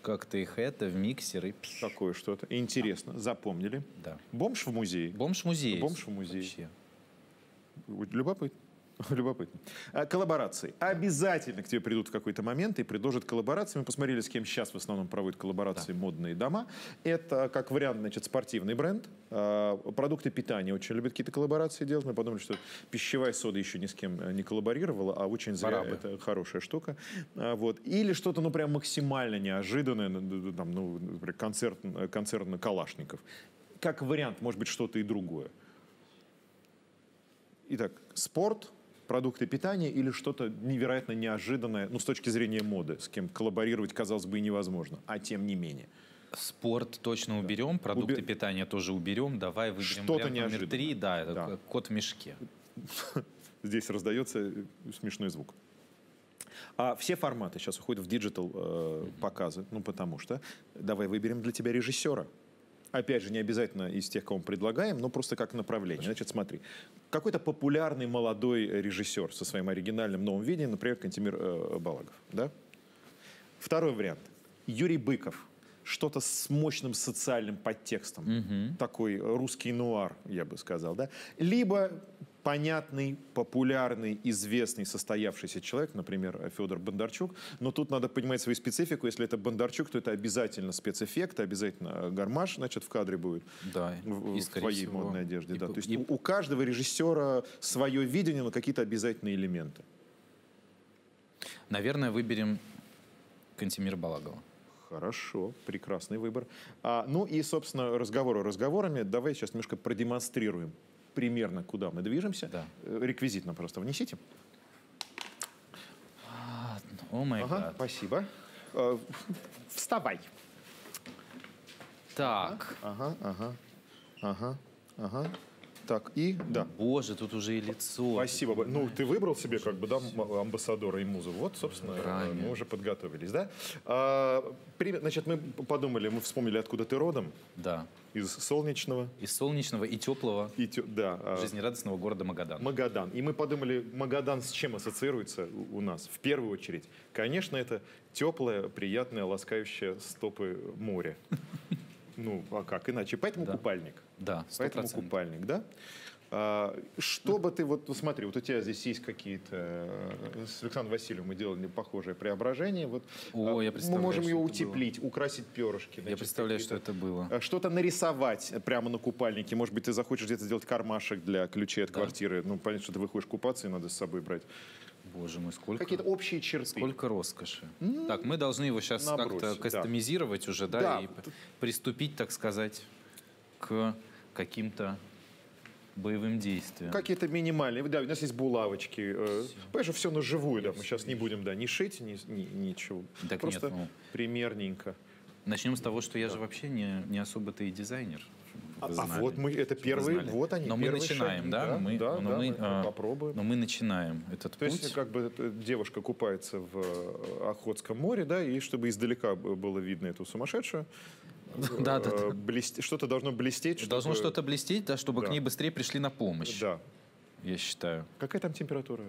Как-то их это в миксер и... Такое что-то. Интересно. А. Запомнили. Да. Бомж в музее. Бомж в музее. Бомж в музее. Вообще. Любопытно. Любопытно. А, коллаборации. Обязательно к тебе придут в какой-то момент и предложат коллаборации. Мы посмотрели, с кем сейчас в основном проводят коллаборации да. модные дома. Это, как вариант, значит, спортивный бренд. А, продукты питания очень любят какие-то коллаборации делать. Мы подумали, что пищевая сода еще ни с кем не коллаборировала, а очень зря. Барабы. Это хорошая штука. А, вот. Или что-то, ну, прям максимально неожиданное, там, ну, например, концерт, концерт на Калашников. Как вариант, может быть, что-то и другое. Итак, спорт, продукты питания или что-то невероятно неожиданное, ну, с точки зрения моды, с кем коллаборировать, казалось бы, и невозможно, а тем не менее. Спорт точно да. уберем, продукты Убер... питания тоже уберем, давай выберем вариант номер три, да, это да. кот в мешке. Здесь раздается смешной звук. А все форматы сейчас уходят в диджитал э, показы, ну, потому что давай выберем для тебя режиссера. Опять же, не обязательно из тех, кого мы предлагаем, но просто как направление. Значит, смотри. Какой-то популярный молодой режиссер со своим оригинальным новым видением, например, Кантемир э, Балагов. Да? Второй вариант. Юрий Быков. Что-то с мощным социальным подтекстом. Mm-hmm. Такой русский нуар, я бы сказал. Да? Либо понятный, популярный, известный, состоявшийся человек, например, Федор Бондарчук. Но тут надо понимать свою специфику. Если это Бондарчук, то это обязательно спецэффект, обязательно гармаш, значит, в кадре будет. Да, в, и, в твоей всего, модной одежде. И, да. и, То есть и... у, у каждого режиссера свое видение, но какие-то обязательные элементы. Наверное, выберем Кантемира Балагова. Хорошо, прекрасный выбор. А, ну и, собственно, разговоры разговорами. Давай сейчас немножко продемонстрируем примерно, куда мы движемся. Да. Реквизит нам просто внесите. О май гад. Спасибо. Э, вставай. Так. Ага, ага, ага, ага. Так, и... Да. Боже, тут уже и лицо. Спасибо. Ну, ты выбрал себе, как бы, да, амбассадора и музу. Вот, собственно, Правильно. мы уже подготовились, да? А, при... Значит, мы подумали, мы вспомнили, откуда ты родом. Да. Из солнечного. Из солнечного и теплого. И те... да, жизнерадостного города Магадан. Магадан. И мы подумали, Магадан с чем ассоциируется у нас? В первую очередь, конечно, это теплое, приятное, ласкающее стопы море. Ну, а как иначе? Поэтому да. купальник. Да, сто процентов. Поэтому купальник, да? А, чтобы ты, вот смотри, вот у тебя здесь есть какие-то... С Александром Васильевым мы делали похожее преображение. Вот, О, а, я представляю, мы можем его утеплить, было. украсить перышки. Значит, я представляю, что это было. Что-то нарисовать прямо на купальнике. Может быть, ты захочешь где-то сделать кармашек для ключей от да. квартиры. Ну, понятно, что ты выходишь купаться, и надо с собой брать. Боже мой, сколько... Какие-то общие черты. Сколько роскоши. М-м-м. Так, мы должны его сейчас как-то кастомизировать да. уже, да, да, и приступить, так сказать, к каким-то боевым действиям. Какие-то минимальные. Да, у нас есть булавочки. Все. Понимаешь, все на живую, да, мы сейчас не будем, да, ни шить, ни, ни, ничего. Так Просто нет, ну... примерненько. Начнем с того, что я да. же вообще не, не особо-то и дизайнер. А, а вот мы, это первые, вот они. Но мы начинаем, шаги, да? да, мы, да, но да мы, мы попробуем. Но мы начинаем этот То путь. То есть, как бы девушка купается в Охотском море, да, и чтобы издалека было видно эту сумасшедшую, да, да, да. Блест... что-то должно блестеть. Чтобы... Должно что-то блестеть, да, чтобы да. к ней быстрее пришли на помощь. Да. Я считаю. Какая там температура?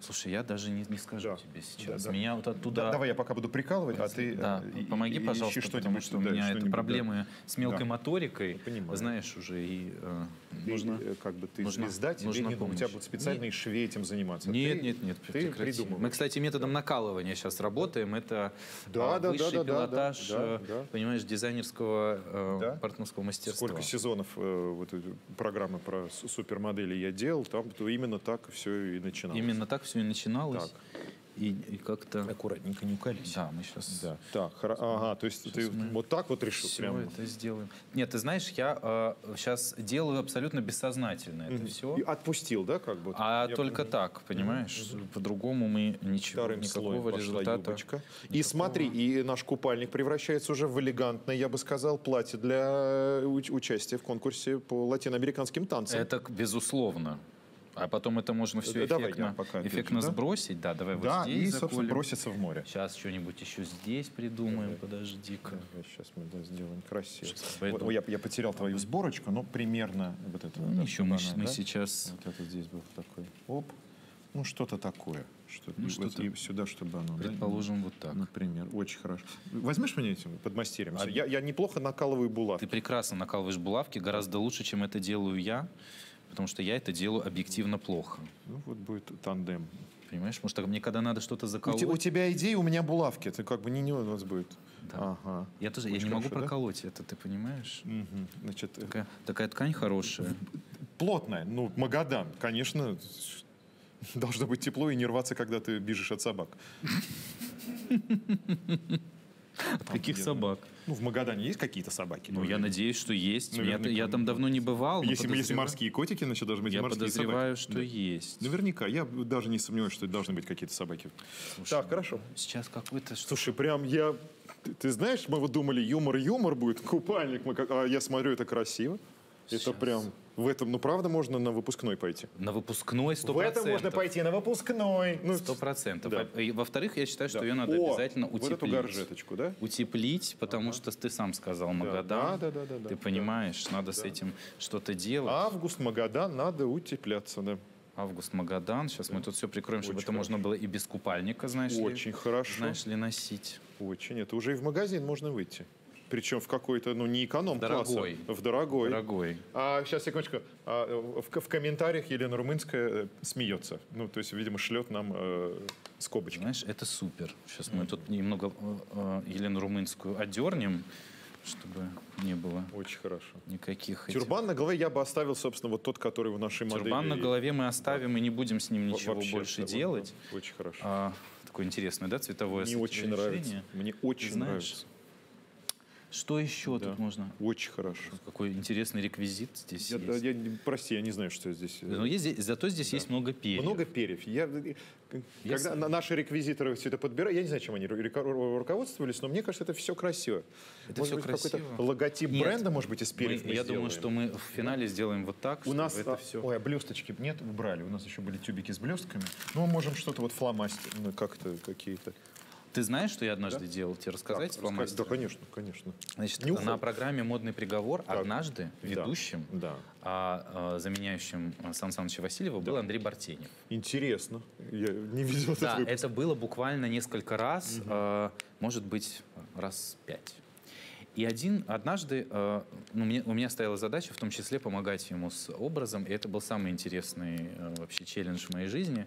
Слушай, я даже не, не скажу да. тебе сейчас. Да, да. Меня вот оттуда... Да, давай я пока буду прикалывать, а ты да. и, помоги, и, пожалуйста, что потому что да, у меня что-нибудь, это проблемы да. с мелкой да. моторикой, знаешь, уже и... Э, и нужно, как бы ты нужно, не сдать, нужно тебе не, у тебя будут специальные швеи этим заниматься. Нет, ты, нет, нет, ты придумываешь. Мы, кстати, методом накалывания сейчас работаем. Это да, да, высший да, да, пилотаж, да, да, понимаешь, дизайнерского э, партнерского мастерства. Сколько сезонов э, вот, программы про супермодели я делал, там то именно так все и начиналось. Именно так все и начиналось. Так. И, и как-то... Аккуратненько не укались. Да, мы сейчас... Да. Так, хра... Ага, то есть сейчас ты мы... вот так вот решил все прямо? Это сделаем. Нет, ты знаешь, я э, сейчас делаю абсолютно бессознательно mm-hmm. это все. И отпустил, да, как бы? А я только понимаю. Так, понимаешь? Mm-hmm. По-другому мы ничего, Вторым никакого результата. Никакого... И смотри, и наш купальник превращается уже в элегантное, я бы сказал, платье для участия в конкурсе по латиноамериканским танцам. Это безусловно. А потом это можно все давай, эффектно, пока эффектно отвечу, сбросить. Да, да давай да, вот здесь и, заколем. Собственно, броситься в море. Сейчас что-нибудь еще здесь придумаем. Подожди-ка. Сейчас мы да, сделаем красиво. Вот, о, я, я потерял твою сборочку, но примерно вот это. Ну, да, еще мы, она, мы да? сейчас... Вот это здесь был такой. Оп. Ну, что-то такое. Что-то, ну, что-то и сюда, чтобы оно... Предположим, да? вот так. Например. Очень хорошо. Возьмешь меня этим подмастерьем? А... Я, я неплохо накалываю булавки. Ты прекрасно накалываешь булавки. Гораздо лучше, чем это делаю я. Потому что я это делаю объективно плохо. Ну вот будет тандем. Понимаешь, потому что мне когда надо что-то заколоть... У, у тебя идеи, у меня булавки. Это как бы не, не у нас будет. Да. Ага. Я тоже я не могу хорошо, проколоть да? это, ты понимаешь? Угу. Значит, такая, такая ткань хорошая. Плотная. Ну, Магадан, конечно, должно быть тепло и не рваться, когда ты бежишь от собак. От там каких где? Собак? Ну, в Магадане есть какие-то собаки? Ну, я надеюсь, что есть. Я, я там давно не бывал. Если подозрев... есть морские котики, значит, должны быть я морские собаки. Я подозреваю, что да. есть. Наверняка. Я даже не сомневаюсь, что должны быть какие-то собаки. Слушай, так, хорошо. Сейчас какой-то... Слушай, прям я... Ты, ты знаешь, мы вот думали, юмор-юмор будет, купальник. Мы... А я смотрю, это красиво. Сейчас. Это прям... В этом, ну, правда, можно на выпускной пойти? На выпускной сто процентов. В этом можно пойти на выпускной. сто процентов. Да. Во-вторых, я считаю, что да. ее надо О, обязательно утеплить. Вот эту горжеточку, да? Утеплить, потому ага. что ты сам сказал Магадан. Да, да, да, да, да, ты да. понимаешь, надо да. с этим что-то делать. Август, Магадан, надо утепляться, да. Август, Магадан. Сейчас да. мы тут все прикроем, чтобы Очень это хорошо. Можно было и без купальника, знаешь Очень ли, хорошо. Знаешь ли, носить. Очень. Это уже и в магазин можно выйти. Причем в какой-то, ну, не эконом-класса. В дорогой. В дорогой. А, сейчас, секундочку. А, в, в комментариях Елена Румынская смеется. Ну, то есть, видимо, шлет нам э, скобочки. Знаешь, это супер. Сейчас mm-hmm. мы тут немного э, Елену Румынскую одернем, чтобы не было Очень хорошо. Никаких... Тюрбан этих... на голове я бы оставил, собственно, вот тот, который в нашей Тюрбан модели. Тюрбан на голове мы оставим да. и не будем с ним ничего Вообще больше делать. Было. Очень хорошо. А, такое интересное, да, цветовое Мне очень решение. Нравится. Мне очень Знаешь, нравится. Что еще да. тут можно? Очень хорошо. Какой интересный реквизит здесь я, есть. Я, я, прости, я не знаю, что здесь. Но есть здесь зато здесь да. есть много перьев. Много перьев. Я, я когда с... наши реквизиторы все это подбирают, я не знаю, чем они руководствовались, но мне кажется, это все красиво. Это может все быть, красиво. Какой-то логотип нет. бренда, может быть, из перьев мы, мы Я сделаем. Думаю, что мы в финале сделаем вот так. У нас это а... все... Ой, а блесточки нет, убрали. У нас еще были тюбики с блестками. Ну, мы можем что-то вот фломастер, ну, как-то какие-то... Ты знаешь, что я однажды да? делал? Тебе рассказать? Так, рассказать да, конечно, конечно. Значит, Нюхал. На программе «Модный приговор» так. однажды ведущим, да. а, а, заменяющим Сан Саныча Васильева, да. был Андрей Бартенев. Интересно. Я не видел да, этот это было буквально несколько раз, угу. а, может быть, раз пять. И один, однажды э, ну, мне, у меня стояла задача, в том числе, помогать ему с образом. И это был самый интересный э, вообще челлендж в моей жизни,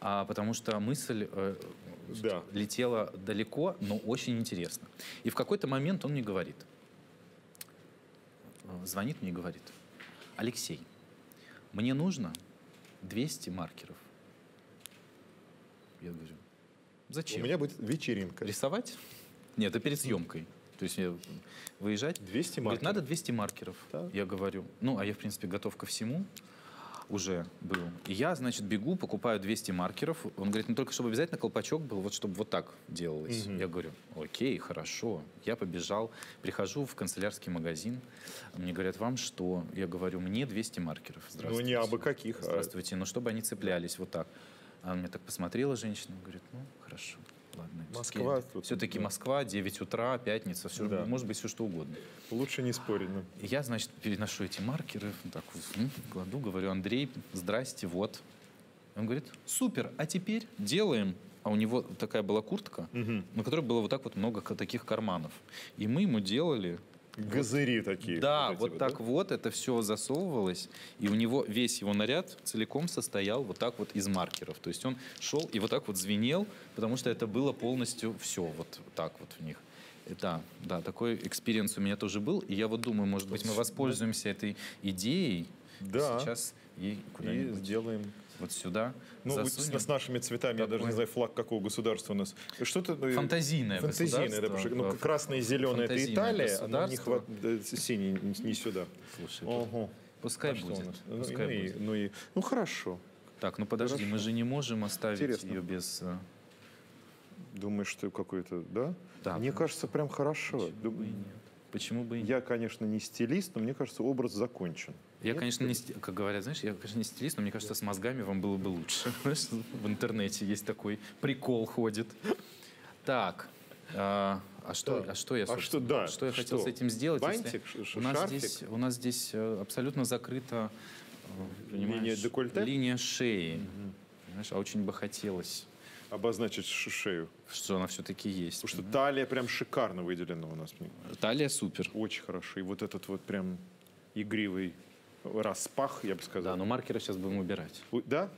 а, потому что мысль э, да. летела далеко, но очень интересно. И в какой-то момент он мне говорит, звонит мне и говорит, Алексей, мне нужно двести маркеров. Я говорю, зачем? У меня будет вечеринка. Рисовать? Нет, это перед съемкой. То есть я выезжать. двести маркеров. Говорит, надо двести маркеров. Да. Я говорю. Ну, а я, в принципе, готов ко всему. Уже был. И я, значит, бегу, покупаю двести маркеров. Он говорит, ну, только чтобы обязательно колпачок был, вот чтобы вот так делалось. Угу. Я говорю, окей, хорошо. Я побежал. Прихожу в канцелярский магазин. Мне говорят, вам что? Я говорю, мне двести маркеров. Здравствуйте. Ну, не абы каких. Здравствуйте. Ну, чтобы они цеплялись вот так. Она меня так посмотрела, женщина, говорит, ну, хорошо. Ладно, Москва. Все-таки да. Москва, девять утра, пятница, все, да. может быть, все что угодно. Лучше не спорить. Но... Я, значит, переношу эти маркеры, так, кладу, говорю, Андрей, здрасте, вот. Он говорит, супер, а теперь делаем. А у него такая была куртка, угу. на которой было вот так вот много таких карманов. И мы ему делали... Газыри вот, такие. Да, вот, вот так да? вот это все засовывалось. И у него весь его наряд целиком состоял вот так вот из маркеров. То есть он шел и вот так вот звенел, потому что это было полностью все вот так вот в них. Да, да, такой экспириенс у меня тоже был. И я вот думаю, может быть, мы воспользуемся этой идеей. Да. Сейчас ей куда-нибудь. И сделаем... Вот сюда. Ну, засунем. С нашими цветами, такой. Я даже не знаю, флаг какого государства у нас. Что-то фантазийное. Фантазийное, да, потому что ну, красное и зеленое это Италия, а не хват... синий не сюда. Слушай, ого. Пускай а будет. Пускай ну, будет. И, ну, и... ну хорошо. Так, ну подожди, хорошо. Мы же не можем оставить Интересно. Ее без. Думаешь, ты какой-то, да? Да. Мне ну, кажется, прям хорошо. Почему бы и нет? Я, конечно, не стилист, но мне кажется, образ закончен. Я, конечно, не стилист, как говорят, знаешь, я, конечно, не стилист, но мне кажется, с мозгами вам было бы лучше. Знаешь, в интернете есть такой прикол ходит. Так, а, а, что, да. а что я, а что, да, что я что? хотел с этим сделать? Бантик, если... у, нас здесь, у нас здесь абсолютно закрыта линия, линия шеи, угу. а очень бы хотелось... Обозначить шею. Что она все-таки есть. Потому да? что талия прям шикарно выделена у нас. Талия супер. Очень хорошо. И вот этот вот прям игривый распах, я бы сказал. Да, но маркеры сейчас будем убирать. Да?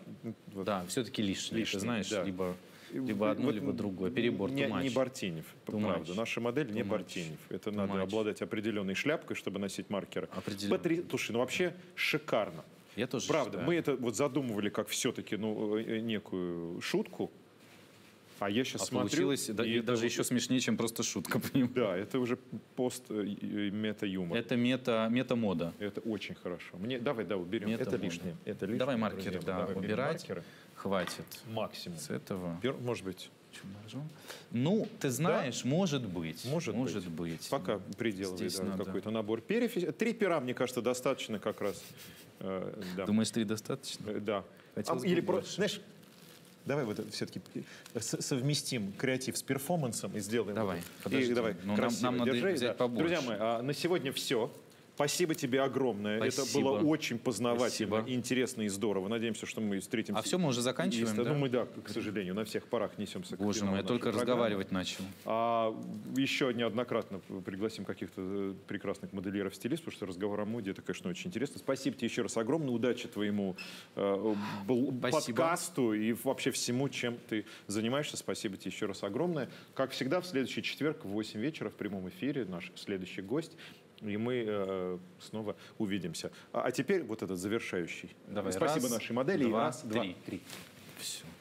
Вот. Да, все-таки лишние. лишние ты знаешь, да. либо, либо одно, вот, либо другое. Перебор, не, не Бартенев, правда. Наша модель не Бартенев. Это ту надо матч. Обладать определенной шляпкой, чтобы носить маркеры. Определенно. Слушай, ну вообще шикарно. Я тоже Правда, считаю. Мы это вот задумывали как все-таки ну, некую шутку. А я сейчас а смотрю... Получилось, и, да, и даже это... еще смешнее, чем просто шутка. Понимаешь? Да, это уже пост-мета-юмор. Это мета, мета-мода. Это очень хорошо. Мне... Давай, да, уберем. Это лишнее. это лишнее. Давай маркеры, да, Давай убирать. Маркеры. Хватит. Максимум. С этого. Может быть. Ну, ты знаешь, да? может быть. Может, может быть. быть. Пока приделывай да, какой-то набор периферий. Три пера, мне кажется, достаточно как раз. Э, да. Думаешь, три достаточно? Да. А, или просто, знаешь... Давай вот все-таки совместим креатив с перформансом и сделаем. Давай, и давай. Ну, красиво. Нам, нам Держи, надо взять да. побольше. Друзья мои, а на сегодня все. Спасибо тебе огромное. Спасибо. Это было очень познавательно, Спасибо. интересно и здорово. Надеемся, что мы встретимся. А все, мы уже заканчиваем, да? Ну, мы, да, к сожалению, на всех парах несемся. Боже мой, я только программы. разговаривать начал. А, еще неоднократно пригласим каких-то прекрасных моделиров-стилистов, потому что разговор о моде, это, конечно, очень интересно. Спасибо тебе еще раз огромное. Удачи твоему э, подкасту и вообще всему, чем ты занимаешься. Спасибо тебе еще раз огромное. Как всегда, в следующий четверг в восемь вечера в прямом эфире наш следующий гость. И мы э, снова увидимся. А, а теперь вот этот завершающий. Давай. Спасибо раз, нашей модели. Два, и раз, три. два, три. Все.